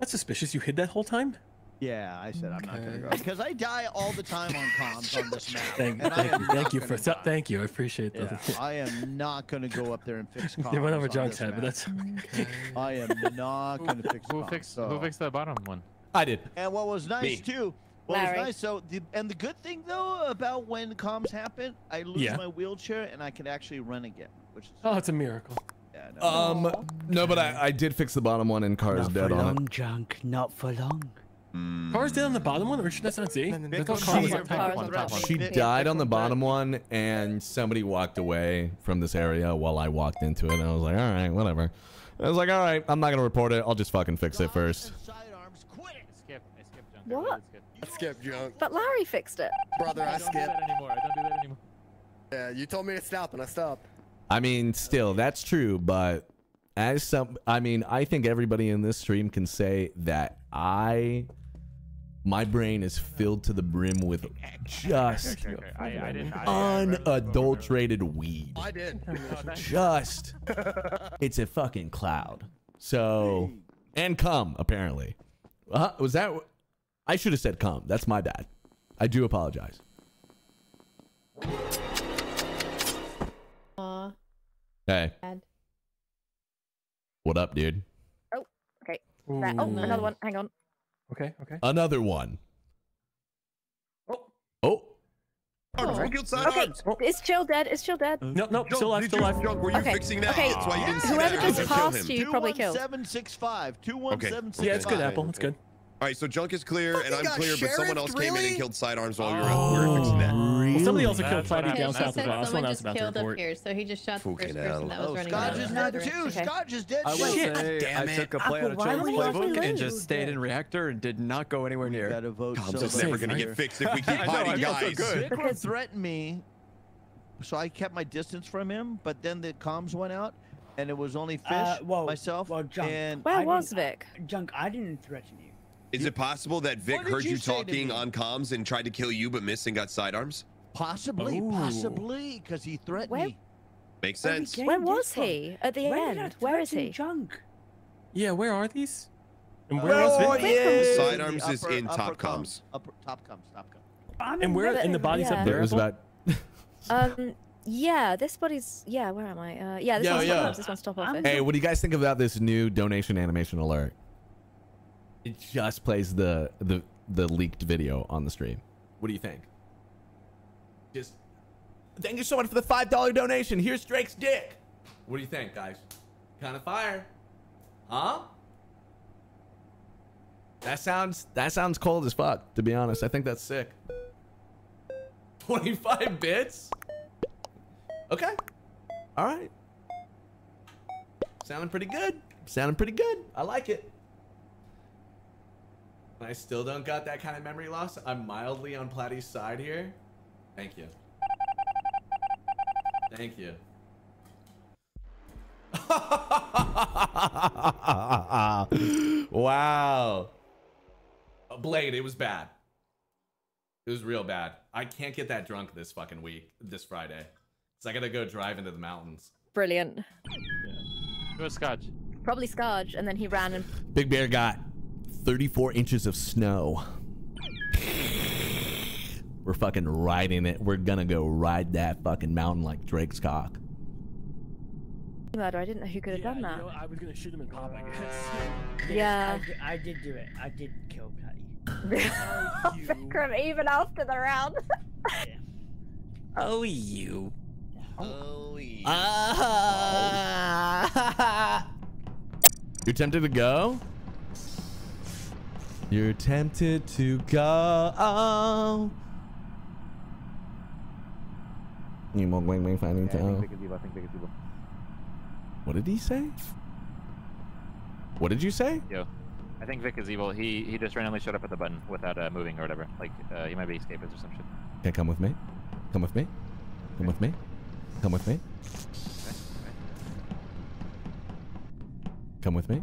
That's suspicious. You hid that whole time? Yeah, I said okay. I'm not going to go. Because I die all the time on comms on this map. Thank, and thank I you. Thank you, for so, thank you. I appreciate that. Yeah, I am not going to go up there and fix comms. They went over John's head, map. But that's okay. I am not going to fix who comms. Fixed, so. Who fixed the bottom one? I did. And what was nice, Me. too... Well, it was nice. So, the, and the good thing though about when comms happen, I lose yeah. my wheelchair and I can actually run again, which is oh, it's a miracle. Yeah, no, um, no, but I, I did fix the bottom one and Car's dead on it. Not for long, Junk. Not for long. Mm. Cars dead on the bottom one, or should not see? She died on the bottom one, and somebody walked away from this area while I walked into it, and I was like, all right, whatever. I was like, all right, I'm not gonna report it. I'll just fucking fix it first. What? I skipped junk. But Larry fixed it. Brother, I skipped. I don't do that anymore. I don't do that anymore. Yeah, you told me to stop, and I stopped. I mean, still, that's true, but as some, I mean, I think everybody in this stream can say that I. My brain is filled to the brim with just okay, okay. I, I didn't, I, unadulterated I weed. I did. Just, it's a fucking cloud. So, and cum, apparently. Uh, was that, I should have said cum. That's my bad. I do apologize. Aww. Hey. Bad. What up, dude? Oh, okay. Ooh. Oh, another one. Hang on. Okay, okay. Another one. Oh. Oh. Oh. Okay. Oh. Is Chill dead? Is Chill dead? No, no, Chill, still alive, still alive. Junk, were you okay. fixing that? Okay. That's why you didn't see Whoever that. Just passed you, you probably killed. two one seven six five. two one seven six five. Okay. Yeah, it's good, Apple. It's good. All right, so Junk is clear, oh, and I'm clear, Sheriff, but someone else really? came in and killed sidearms while you oh, were, we were fixing that. Really? Well, somebody also killed Platy down south of us. Someone else about to report. Here, so he just shot the first person that was running out. Scotch is not too. Scotch is dead. I will say, I took a play out of Chill's playbook and just stayed in reactor and did not go anywhere near. Comms is never going to get fixed if we keep hiding, guys. Bitcoin threatened me, so I kept my distance from him, but then the comms went out, and it was only Fish, myself, and... Where was Vic? Junk, I didn't threaten you. Is it possible that Vic heard you, you talking on comms and tried to kill you but missed and got sidearms? Possibly, Ooh. possibly, because he threatened Where? me. Makes sense. Where, where was he at the where end? Where is he? Junk. Yeah, where are these? And where was uh, Vic? Yeah. Sidearms upper, is in top comms. Upper, top comms, top comms. I mean, and where? And the body's yeah. up there. It was about. um. Yeah, this body's. Yeah, where am I? Uh, yeah, this yeah, one's yeah. top comms. This one's top office. Hey, what do you guys think about this new donation animation alert? It just plays the, the the leaked video on the stream. What do you think? Just thank you so much for the five dollar donation. Here's Drake's dick. What do you think, guys? Kind of fire, huh? That sounds that sounds cold as fuck. To be honest, I think that's sick. twenty-five bits. Okay. All right. Sounding pretty good. Sounding pretty good. I like it. I still don't got that kind of memory loss. I'm mildly on Platy's side here. Thank you. Thank you. Wow. Blade, it was bad. It was real bad. I can't get that drunk this fucking week, this Friday. So I gotta go drive into the mountains. Brilliant. Yeah. It was Scotch. Probably Scotch, and then he ran and... Big Bear got... thirty-four inches of snow. We're fucking riding it. We're gonna go ride that fucking mountain like Drake's cock. Murder. I didn't know who could have yeah, done that. You know, I was gonna shoot him and pop, I guess. Yeah. Yes, I, I did do it. I did kill Patty. Oh, Vikram, even after the round. Yeah. Oh, you. Oh, you. Uh, You're tempted to go? You're tempted to go. You won't blame me finding out. What did he say? What did you say? Yo, I think Vic is evil. He he just randomly showed up at the button without uh, moving or whatever. Like uh, he might be escapist or some shit. Okay, come with me. Come with me. Come with me. Come with me. Come with me.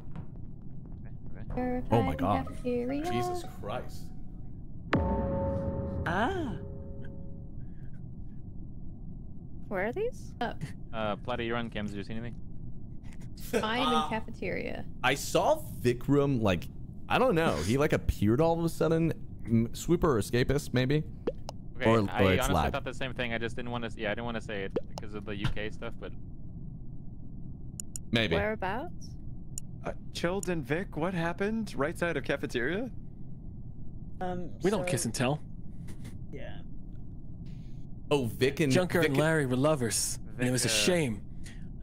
Oh my god. Jesus Christ. Ah. Where are these? Oh. Uh, Platy, you're on cams. Did you see anything? I'm uh, in cafeteria. I saw Vikram, like, I don't know. He, like, appeared all of a sudden. Swooper or Escapist, maybe? Okay, or, or I it's honestly lag. thought the same thing. I just didn't want to, yeah, I didn't want to say it because of the U K stuff, but. Maybe. Whereabouts? Uh, Chilled and Vic, what happened right side of cafeteria? Um, we so... don't kiss and tell. Yeah. Oh, Vic and Junker Vic and Larry were lovers. Vic, and it was a shame.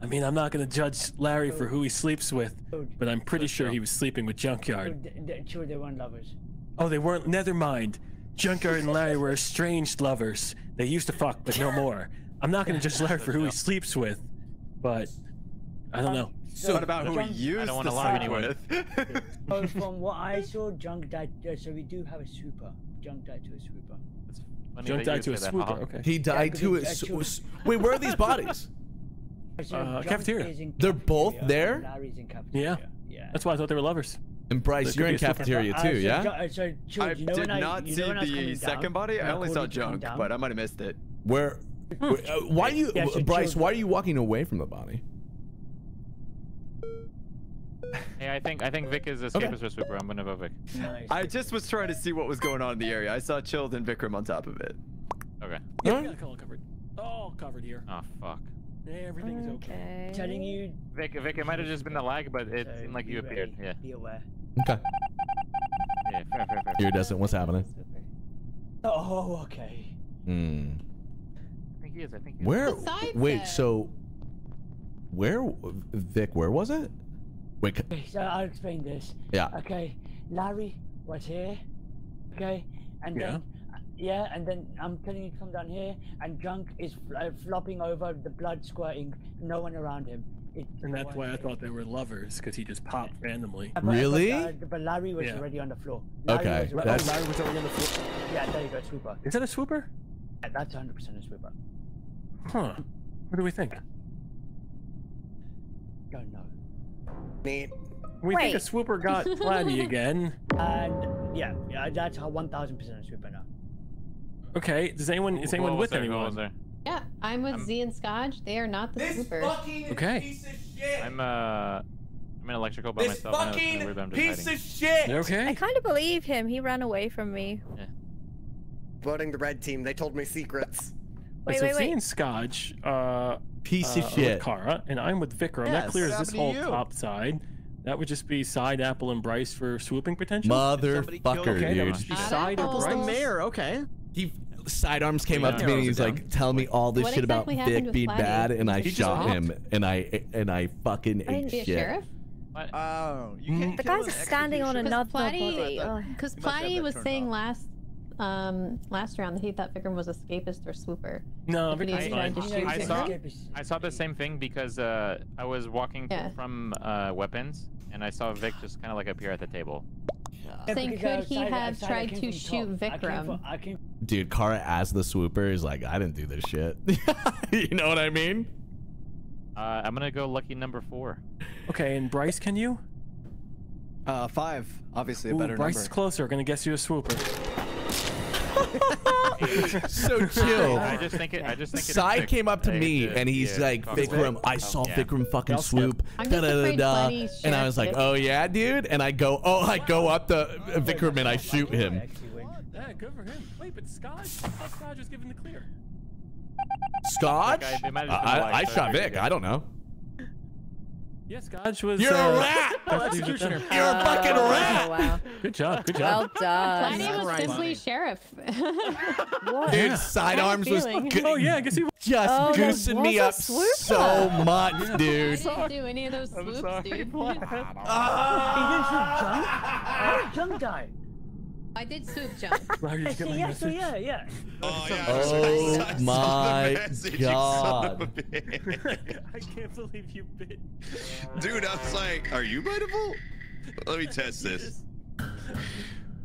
I mean, I'm not gonna judge Larry for who he sleeps with, but I'm pretty sure he was sleeping with Junkyard. Chilled, they weren't lovers. Oh, they weren't. Never mind. Junkyard and Larry were estranged lovers. They used to fuck, but no more. I'm not going to just Larry for who he sleeps with, but I don't know. So what about who you used to sleep with? Oh, from what I saw, Junk died. Uh, so we do have a Swooper. Junk died to a Swooper. Junk died to a Swooper. Okay. He died yeah, to a. Swooper. Wait, where are these bodies? Uh, cafeteria. cafeteria. They're both there. Larry's in cafeteria. Yeah. Yeah. That's why I thought they were lovers. And Bryce, so you're in cafeteria too, uh, so yeah? Uh, so I you know did not I, see you know the second down, body. I only saw Junk, but I might have missed it. Where? where uh, why you, yeah, so Bryce? Chilled. Why are you walking away from the body? Hey, I think I think Vic is Escapist for Swooper. I'm gonna vote Vic. Nice. I just was trying to see what was going on in the area. I saw Chilled and Vikram on top of it. Okay. Yeah, huh? We got all covered. All covered here. Oh fuck. Everything's okay. okay. Telling you, Vic, Vic, it might have just been a lag, but it so seemed like you appeared. Ready. Yeah. Be aware. Okay. Yeah, fair, fair, fair. Here doesn't. What's happening? Oh, okay. Hmm. I think he is. I think. He is. Where? Besides wait. It. So, where, Vic? Where was it? Wait. So I'll explain this. Yeah. Okay. Larry was here. Okay. And yeah. then. Yeah, and then I'm telling you to come down here, and Junk is uh, flopping over, the blood squirting, no one around him. It's and that's why I thought they were lovers, because he just popped randomly. Uh, but, really? But, uh, but Larry was yeah. already on the floor. Larry okay. Was already, that's... Larry was already on the floor. Yeah, there you go, Swooper. Is that a Swooper? Yeah, that's one hundred percent a Swooper. Huh. What do we think? Don't know. Me. We Wait. think a Swooper got flabby again. And yeah, yeah that's one thousand percent a Swooper now. Okay, does anyone is anyone with anyone? Yeah, I'm with I'm, Z and Scotch. They are not the this Swooper. Fucking okay. Piece of shit. I'm uh, I'm an electrical by this myself. This fucking weird, piece hiding. Of shit. You're okay. I kind of believe him. He ran away from me. Yeah. Voting the red team. They told me secrets. Wait, wait, so wait, Z wait. and Scotch, uh, piece uh, of shit. With Kara, and I'm with Vikram. Yes, that clears this whole you? top side. That would just be Side Apple and Bryce for swooping potential. Motherfucker, okay, dude. That would just be Side Apple's the mayor. Okay. He sidearms came yeah, up to me and he's like, "Tell me all this what shit exactly about Vic being bad," and I he shot him, and I and I fucking I ate shit. Sheriff? Oh, you can't the guy's standing on another body. Because Platy was saying off. last um last round that he thought Vikram was Escapist or Swooper. No, Vikram's fine. I saw I saw the same thing because uh I was walking yeah. from uh weapons and I saw Vic just kind of like appear at the table. Saying, could he have tried to shoot Vikram? Dude, Kara as the Swooper is like, I didn't do this shit. You know what I mean? Uh, I'm gonna go lucky number four. Okay, and Bryce, can you? Uh, five. Obviously a Ooh, better Bryce number. Bryce is closer. Gonna guess you're a Swooper. So chill. I just think it. I just think it. Side came up to me and he's yeah, like, Vikram, I saw oh, yeah. Vikram fucking swoop. Da, da, da, da, da. And I was like, oh yeah, dude. And I go, oh, I go up to Vikram and I shoot him. Yeah, good for him. Wait, but Scotch? Scotch was given the clear. Scotch? I, I, I shot Vic. I don't know. Yeah, Scotch was. You're uh, a rat! Oh, executioner. You're a fucking oh, rat! Wow. Good job, good job. Well done. Platy was simply Sheriff. What? Dude, Sidearms was. Oh, yeah, I guess he was. Just oh, goosing me up so much, dude. I didn't do any of those swoops, dude. Ah! He didn't shoot Junk? Where did Junk die? I did swoop Jump. yeah, so yeah, yeah. Oh, yeah. oh I my god. I can't believe you bit. Dude, I was like, are you biteable? Let me test this.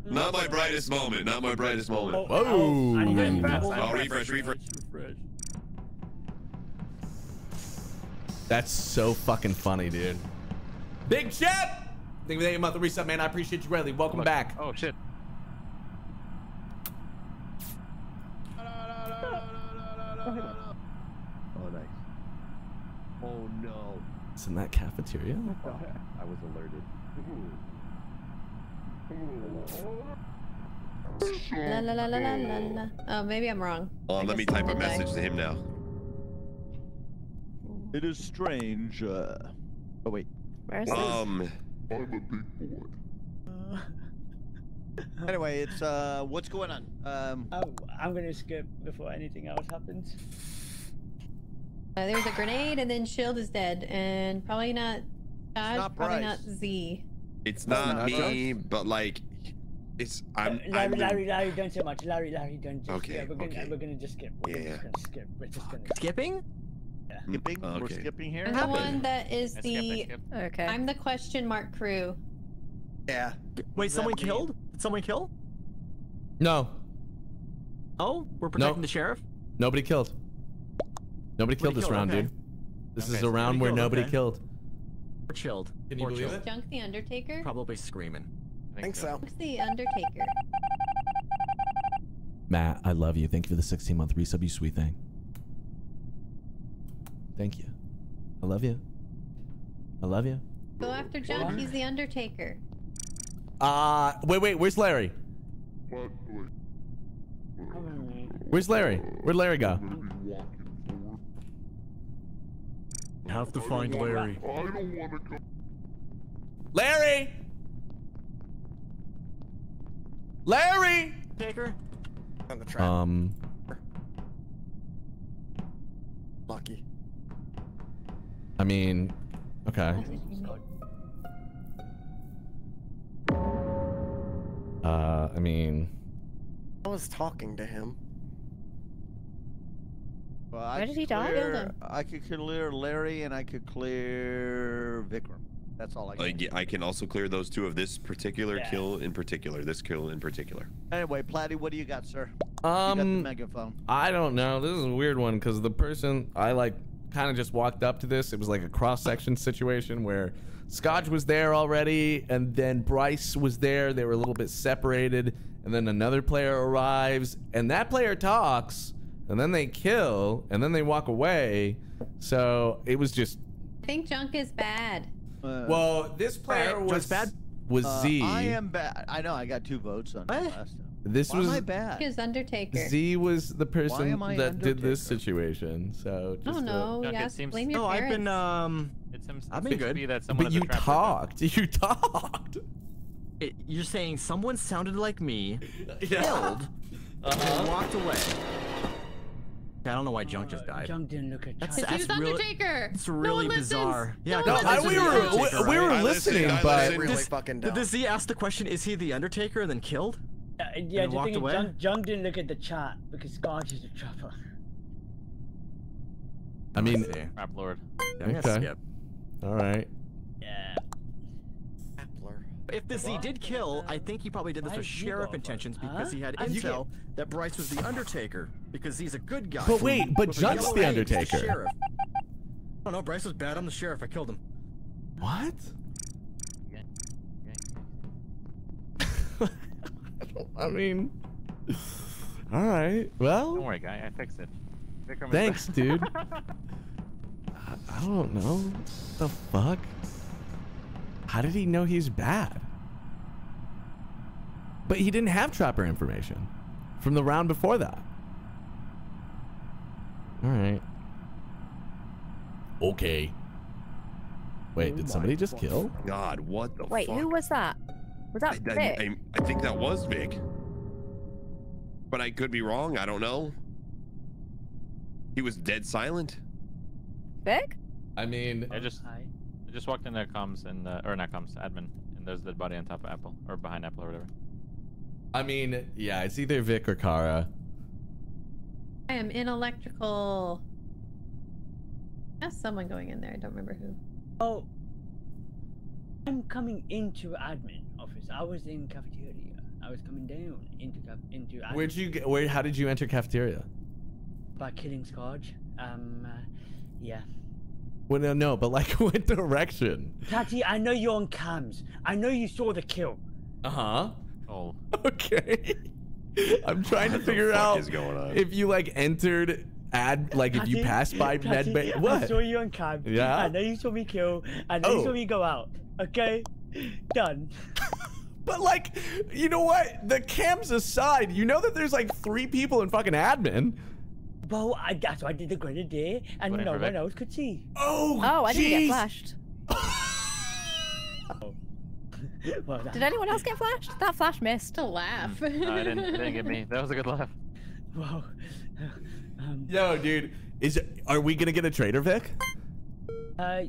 Not my brightest moment, not my brightest moment. Whoa. Oh, I mean, oh, refresh, refresh, refresh. That's so fucking funny, dude. Big Chip! Thank you for the eight month reset, man. I appreciate you greatly. Welcome oh, back. Oh, shit. Oh, nice. Oh, no. It's in that cafeteria? Oh, I was alerted. La, la, la, la, la, la, la. Oh, maybe I'm wrong. Well, let me type a message die. to him now. It is strange. Uh... Oh, wait. Where is um, this? I'm a big boy. Uh... Anyway, it's uh, what's going on? Um, oh, I'm gonna skip before anything else happens. Uh, there's a grenade, and then Shield is dead, and probably not. Dodge, not probably not Z. It's not me, but like It's I'm. Larry, I'm Larry, Larry, don't say much. Larry, Larry, don't. Just, okay. Yeah, we're gonna, okay. We're gonna just skip. We're yeah. Just gonna skip. We're just gonna skipping. Yeah. Skipping. Okay. We're skipping here. I'm the one that is I the. Skip, skip. Okay. I'm the question mark crew. Yeah. Wait, someone mean? killed? Did someone kill? No. Oh, we're protecting nope. the sheriff. Nobody killed. Nobody killed nobody this killed, round, okay. dude. This okay, is a so round where killed, nobody okay. killed. We're chilled. Can you or believe chilled. it? Junk the Undertaker. Probably screaming. I think, think so. Junk the Undertaker. Matt, I love you. Thank you for the sixteen month resub, you sweet thing. Thank you. I love you. I love you. Go after Junk. He's the Undertaker. Uh, wait, wait. Where's Larry? What? Where's Larry? Where'd Larry go? Have to find Larry. I don't want to go. Larry! Larry! Taker. On the trap. Um. Lucky. I mean, okay. Uh, I mean. I was talking to him. Well, Where I did he clear, die? I could clear Larry and I could clear Vikram. That's all I can. Uh, yeah, I can also clear those two of this particular yeah. kill in particular. This kill in particular. Anyway, Platy, what do you got, sir? Um, you got the megaphone. I don't know. This is a weird one because the person I like kind of just walked up to this. It was like a cross-section situation where Scotch was there already, and then Bryce was there. They were a little bit separated, and then another player arrives, and that player talks. And then they kill, and then they walk away. So it was just. I think Junk is bad. Uh, well, this player right, was bad. Was uh, Z? I am bad. I know. I got two votes on that last time. This Why was am I bad. Is Undertaker. Z was the person that Undertaker? did this situation. So. Just oh no! A... Yeah, seems... blame your no, parents. I've been um. It seems I've been good. Be that but you talked. you talked. You talked. You're saying someone sounded like me, yeah. killed, uh -huh. and walked away. I don't know why Junk just died. Junk didn't look at Junk. That's, that's Undertaker. It's really no bizarre. Yeah, no, I, we were we, right? we were I listening, listened, but really this, fucking did Z ask the question? Is he the Undertaker and then killed? Uh, yeah, and walked away? Junk, Junk didn't look at the chat because Scotch is a trapper. I mean, Trap Lord. Yeah, okay. Gotta skip. All right. Yeah. If the Z did kill, I think he probably did this with sheriff intentions because he had intel that Bryce was the Undertaker because he's a good guy. But wait, but Junk's the Undertaker. Oh no, Bryce was bad. I'm the sheriff. I killed him. What? I mean, all right. Well, don't worry, guy. I fixed it. Thanks, dude. I don't know. What the fuck? How did he know he's bad? But he didn't have Trapper information from the round before that. All right. Okay. Wait, oh did somebody just God. kill? God, what the Wait, fuck? Wait, who was that? Was that I, Vic? I, I, I think that was Vic. But I could be wrong. I don't know. He was dead silent. Vic? I mean... I just... I just walked in their comms and uh, or not comms admin, and there's the body on top of Apple or behind Apple or whatever. I mean, yeah, it's either Vic or Kara. I am in electrical. That's someone going in there. I don't remember who. Oh, I'm coming into admin office. I was in cafeteria. I was coming down into into. Admin. Where'd you get? Where? How did you enter cafeteria? By killing Scourge. Um, uh, yeah. Well, no, no, but like, what direction? Tati, I know you're on cams. I know you saw the kill. Uh-huh. Oh. Okay. I'm trying to figure out is going on? if you like entered ad, like Tati, if you passed by Tati, med bay. What? I saw you on cams. Yeah. I know you saw me kill. I know oh. you saw me go out. Okay. Done. But like, you know what? The cams aside, you know that there's like three people in fucking admin. Well, I, that's why I did the Grenadier, and no one else could see. Oh, oh I didn't get flashed. oh. well, did anyone else get flashed? That flash missed. A laugh. No, I didn't, it didn't get me. That was a good laugh. Whoa. Um, Yo, dude, is are we gonna get a traitor, Vic? Uh,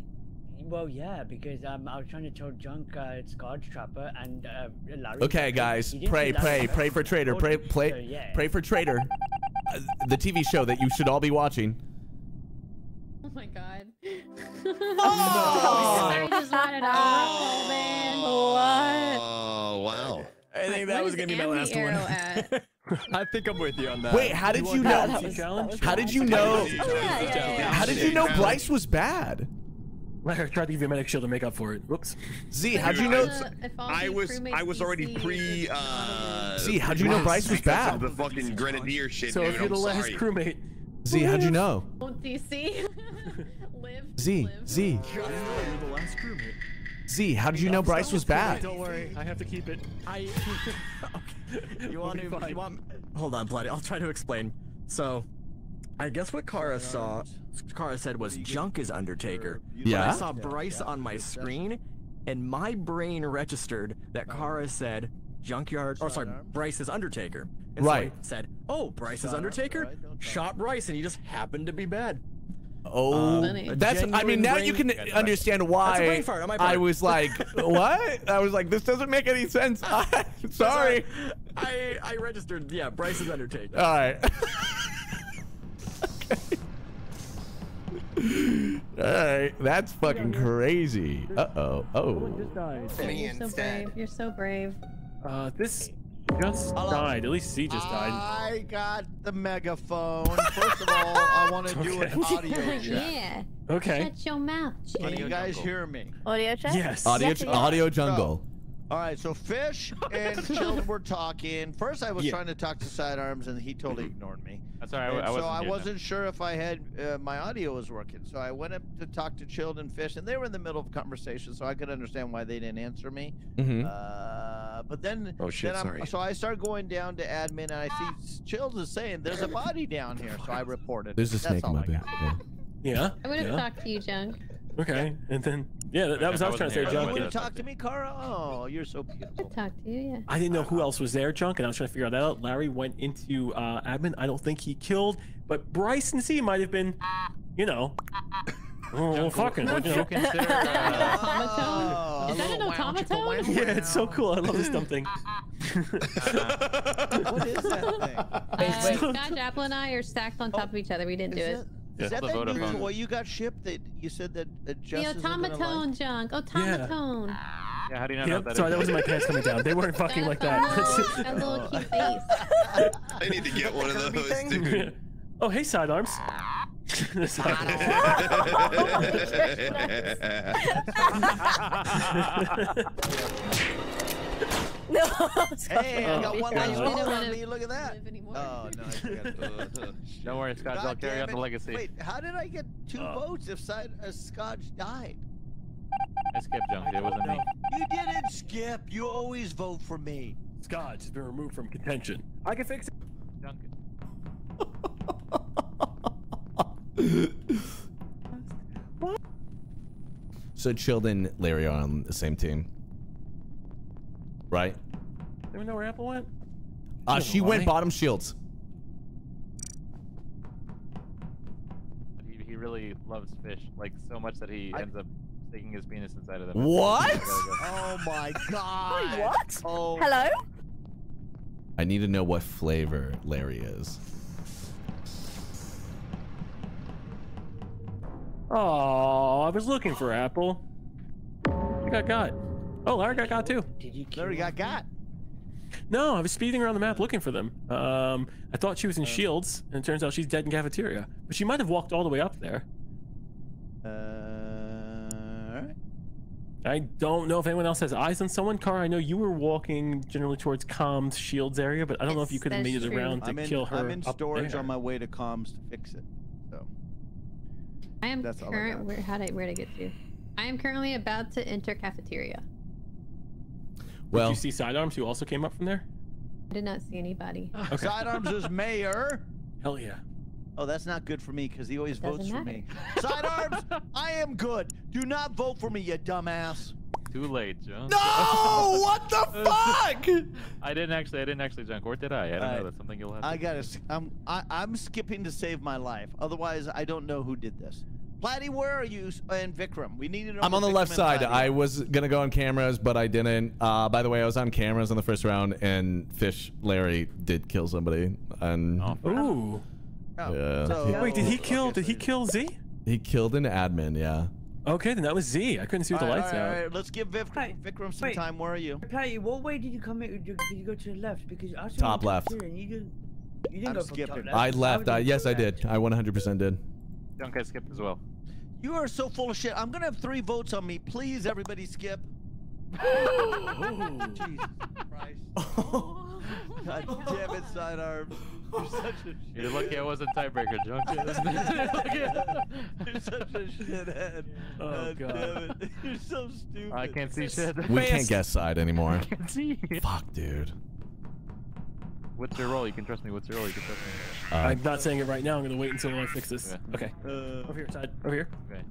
Well, yeah, because um, I was trying to tell Junk uh, it's God's Trapper and uh, Larry. Okay, guys, pray, pray, pray for Traitor. Pray, play, pray for Traitor. uh, the T V show that you should all be watching. Oh my God. Oh! I just wanted out. Oh, man. What? Oh, wow. I think that what was gonna be my last one. I think I'm with you on that. Wait, how did you, you know? That was, that was how did you know? Oh, yeah, yeah, yeah. How did you know Blyce was bad? I tried to give you a medic shield to make up for it. Whoops. Z, how'd you know? I was I was already pre. Uh, Z, how'd you know Blyce was bad? The fucking Grenadier shit. So dude, if you're I'm the last sorry. crewmate. Z, how'd you know? D C. Live. Z. Live. Z. You're the last crewmate. Z, how did you know Blyce was bad? Don't worry, I have to keep it. I. okay. You want to? You want? Hold on, Bloody. I'll try to explain. So, I guess what Kara saw, Kara said was Junk is Undertaker. Yeah. But I saw Blyce on my screen, and my brain registered that Kara said Junkyard, or sorry, Blyce is Undertaker. And right. So I said, oh, Blyce is Undertaker. Shot Blyce, and he just happened to be bad. Oh, um, that's, I mean, now brain, you can understand why I was like, what? I was like, this doesn't make any sense. I, sorry. I, I registered, yeah, Blyce is Undertaker. All right. okay. All right. That's fucking crazy. Uh-oh. Oh. oh. You're so brave. You're so brave. Uh, this... Just Hello. died. At least C just died. I got the megaphone. First of all, I want to okay. do an audio check. Yeah. Okay. Shut your mouth. Can audio you guys jungle. hear me? Audio check? Yes. Audio, yes, audio jungle. So, all right. So Fish and Chill were talking. First, I was yeah. trying to talk to Sidearms, and he totally ignored me. That's all right. I, I so I wasn't that. sure if I had uh, my audio was working. So I went up to talk to Chilled and Fish, and they were in the middle of conversation, so I could understand why they didn't answer me. Mm-hmm. uh, but then, oh, shit, then sorry. so I started going down to admin, and I see Chilled is saying there's a body down here, so I reported. There's a snake in my bed. Yeah. yeah. I would have yeah. talked to you, Junk. Okay, and then yeah, that, that was I was trying to say. Junk, you wouldn't talk to me, Kara. Oh, you're so beautiful. I talk to you, yeah. I didn't know who else was there, Junk, and I was trying to figure that out. Larry went into uh, admin. I don't think he killed, but Blyce and C might have been, you know. Oh, Junk, fucking! Would you consider uh, automaton? Is that an automaton? Yeah, it's so cool. I love this dumb thing. uh, what is that thing? Uh, Scott, Apple, and I are stacked on top oh, of each other. We didn't do it. it. Is yeah. that the that well, you got shipped that you said that uh, Justice The automaton, like... Junk. Automaton. Yeah. yeah, how do you not yep. know that? Sorry, that wasn't my pants coming down. They weren't fucking like that. A little cute face. I need to get one of those, dude. Oh, hey, Sidearms. No. Hey, I got one last one on me. Look at that. Oh no, I forgot. To... Don't worry, Scott. I'll carry out the legacy. Wait, how did I get two oh. votes if side uh, Scott died? I skipped Junk. It wasn't me. You didn't skip. You always vote for me. Scott has been removed from contention. I can fix it. Duncan. So Chilled and Larry are on the same team. Right. Anyone know where Apple went? Uh, she lying. went bottom shields. He, he really loves Fish, like, so much that he I... ends up sticking his penis inside of them. What? Go. Oh my God. Wait, what? Oh. Hello? I need to know what flavor Larry is. Oh, I was looking for Apple. I got got. Oh, Larry got got too. Did you kill Larry got got? No, I was speeding around the map looking for them. Um, I thought she was in uh, Shields, and it turns out she's dead in Cafeteria. But she might have walked all the way up there. Uh, all right. I don't know if anyone else has eyes on someone. Kara, I know you were walking generally towards Comms Shields area, but I don't yes, know if you could have made it around to I'm in, kill her. I'm in storage on my way to Comms to fix it. So. I am That's current. All I where how did where to get to? I am currently about to enter Cafeteria. Well, did you see Sidearms who also came up from there? I did not see anybody. Okay. Sidearms is mayor. Hell yeah. Oh, that's not good for me because he always votes matter. for me. Sidearms, I am good. Do not vote for me, you dumbass. Too late, John. No! What the fuck? I didn't actually. I didn't actually, John. Or did I? I don't uh, know. That's something you'll have. I to gotta. I'm. I, I'm skipping to save my life. Otherwise, I don't know who did this. Platy, where are you and Vikram? We needed. I'm on the Vikram left side. I was gonna go on cameras, but I didn't. Uh, by the way, I was on cameras on the first round, and Fish Larry did kill somebody. And oh. Ooh. Oh. Yeah. So, wait, did he kill? Did he kill Z? He killed an admin. Yeah. Okay, then that was Z. I couldn't see with the lights out. All right, let's give Viv, Vikram some wait, time. Where are you? Platy, what way did you come in? Did you go to the left? Because I top left. And you didn't, you didn't go skipping. Top left. I left. I, yes, I did. I one hundred percent did. Junkyard skipped as well. You are so full of shit. I'm gonna have three votes on me. Please, everybody skip. Oh, Jesus Christ. Oh. God damn it, Sidearm. You're such a You're shit. lucky I wasn't tiebreaker, Junkyard. You're such a shithead. Oh, God. God damn it. You're so stupid. I can't see shit. We can't guess side anymore. I can't see it. Fuck, dude. What's your role? You can trust me. What's your role? You can trust me. Uh, I'm not saying it right now. I'm gonna wait until I fix this. Yeah. Okay. Uh, Over here, side. Over here. Okay.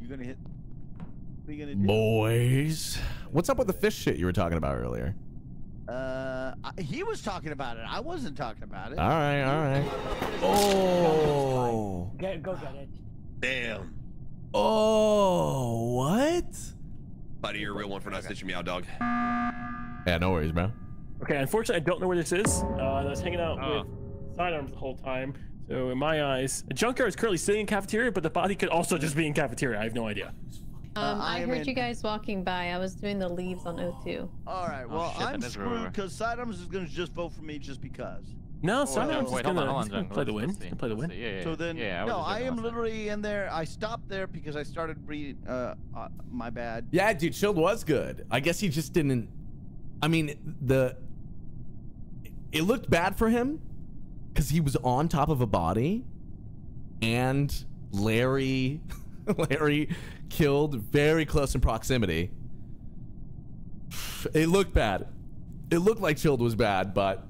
You gonna hit? What are you gonna do? Boys, what's up with the fish shit you were talking about earlier? Uh, he was talking about it. I wasn't talking about it. All right, all right. Oh. Go, go get it. Damn. Oh, what? Buddy, you're a real one for not okay. stitching me out, dog. Yeah, no worries, bro. Okay, unfortunately, I don't know where this is. Uh, I was hanging out uh. with Sidearms the whole time. So in my eyes, a Junkyard is currently sitting in cafeteria, but the body could also just be in cafeteria. I have no idea. Um, I, I heard in... you guys walking by. I was doing the leaves on O two. All right, well, oh, shit, I'm screwed because Sidearms is going to just vote for me just because. No, so I'm just gonna play the win. Play the win. Yeah, yeah, yeah. So then, yeah, I no, I am literally in there. I stopped there because I started reading. Uh, uh, my bad. Yeah, dude, Chilled was good. I guess he just didn't. I mean, the. It looked bad for him, because he was on top of a body, and Larry, Larry, killed very close in proximity. It looked bad. It looked like Chilled was bad, but.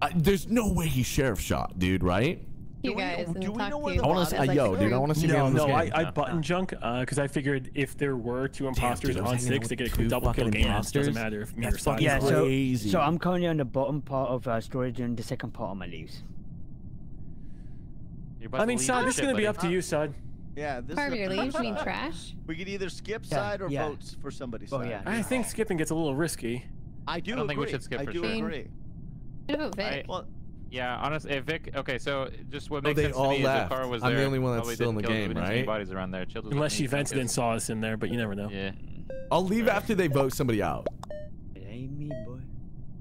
Uh, there's no way he's sheriff shot, dude, right? You guys, do we, do we know where the body is? Yo, dude, I want to see no, no, I, I button junk because uh, I figured if there were two imposters on six, they get a double kill game. It doesn't matter if me or Side. Yeah, so, crazy. So I'm currently on the bottom part of uh, storage and the second part of my leaves. I mean, Side, this is going to be up to you, Side. Yeah, this part of your leaves mean trash? We could either skip Side or votes for somebody's Side. I think skipping gets a little risky. I do agree. I don't think we should skip for sure. I do agree. I, well, yeah, honestly, hey, Vic. Okay, so just what makes oh, sense to me left. is if Kara was there. I'm the only one that's still in the game, right? Bodies around there. Unless she vented and saw us in there, but you never know. Yeah. I'll leave right. after they vote somebody out. It ain't me, boy.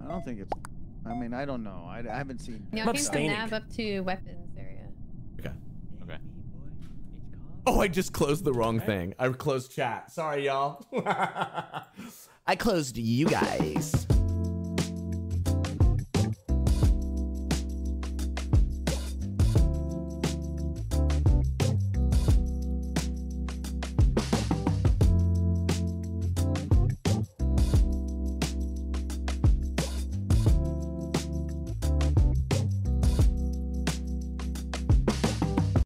I don't think it's. I mean, I don't know. I, I haven't seen. No, I think the nav up to weapons area. Okay. Okay. Oh, I just closed the wrong thing. I closed chat. Sorry, y'all. I closed you guys.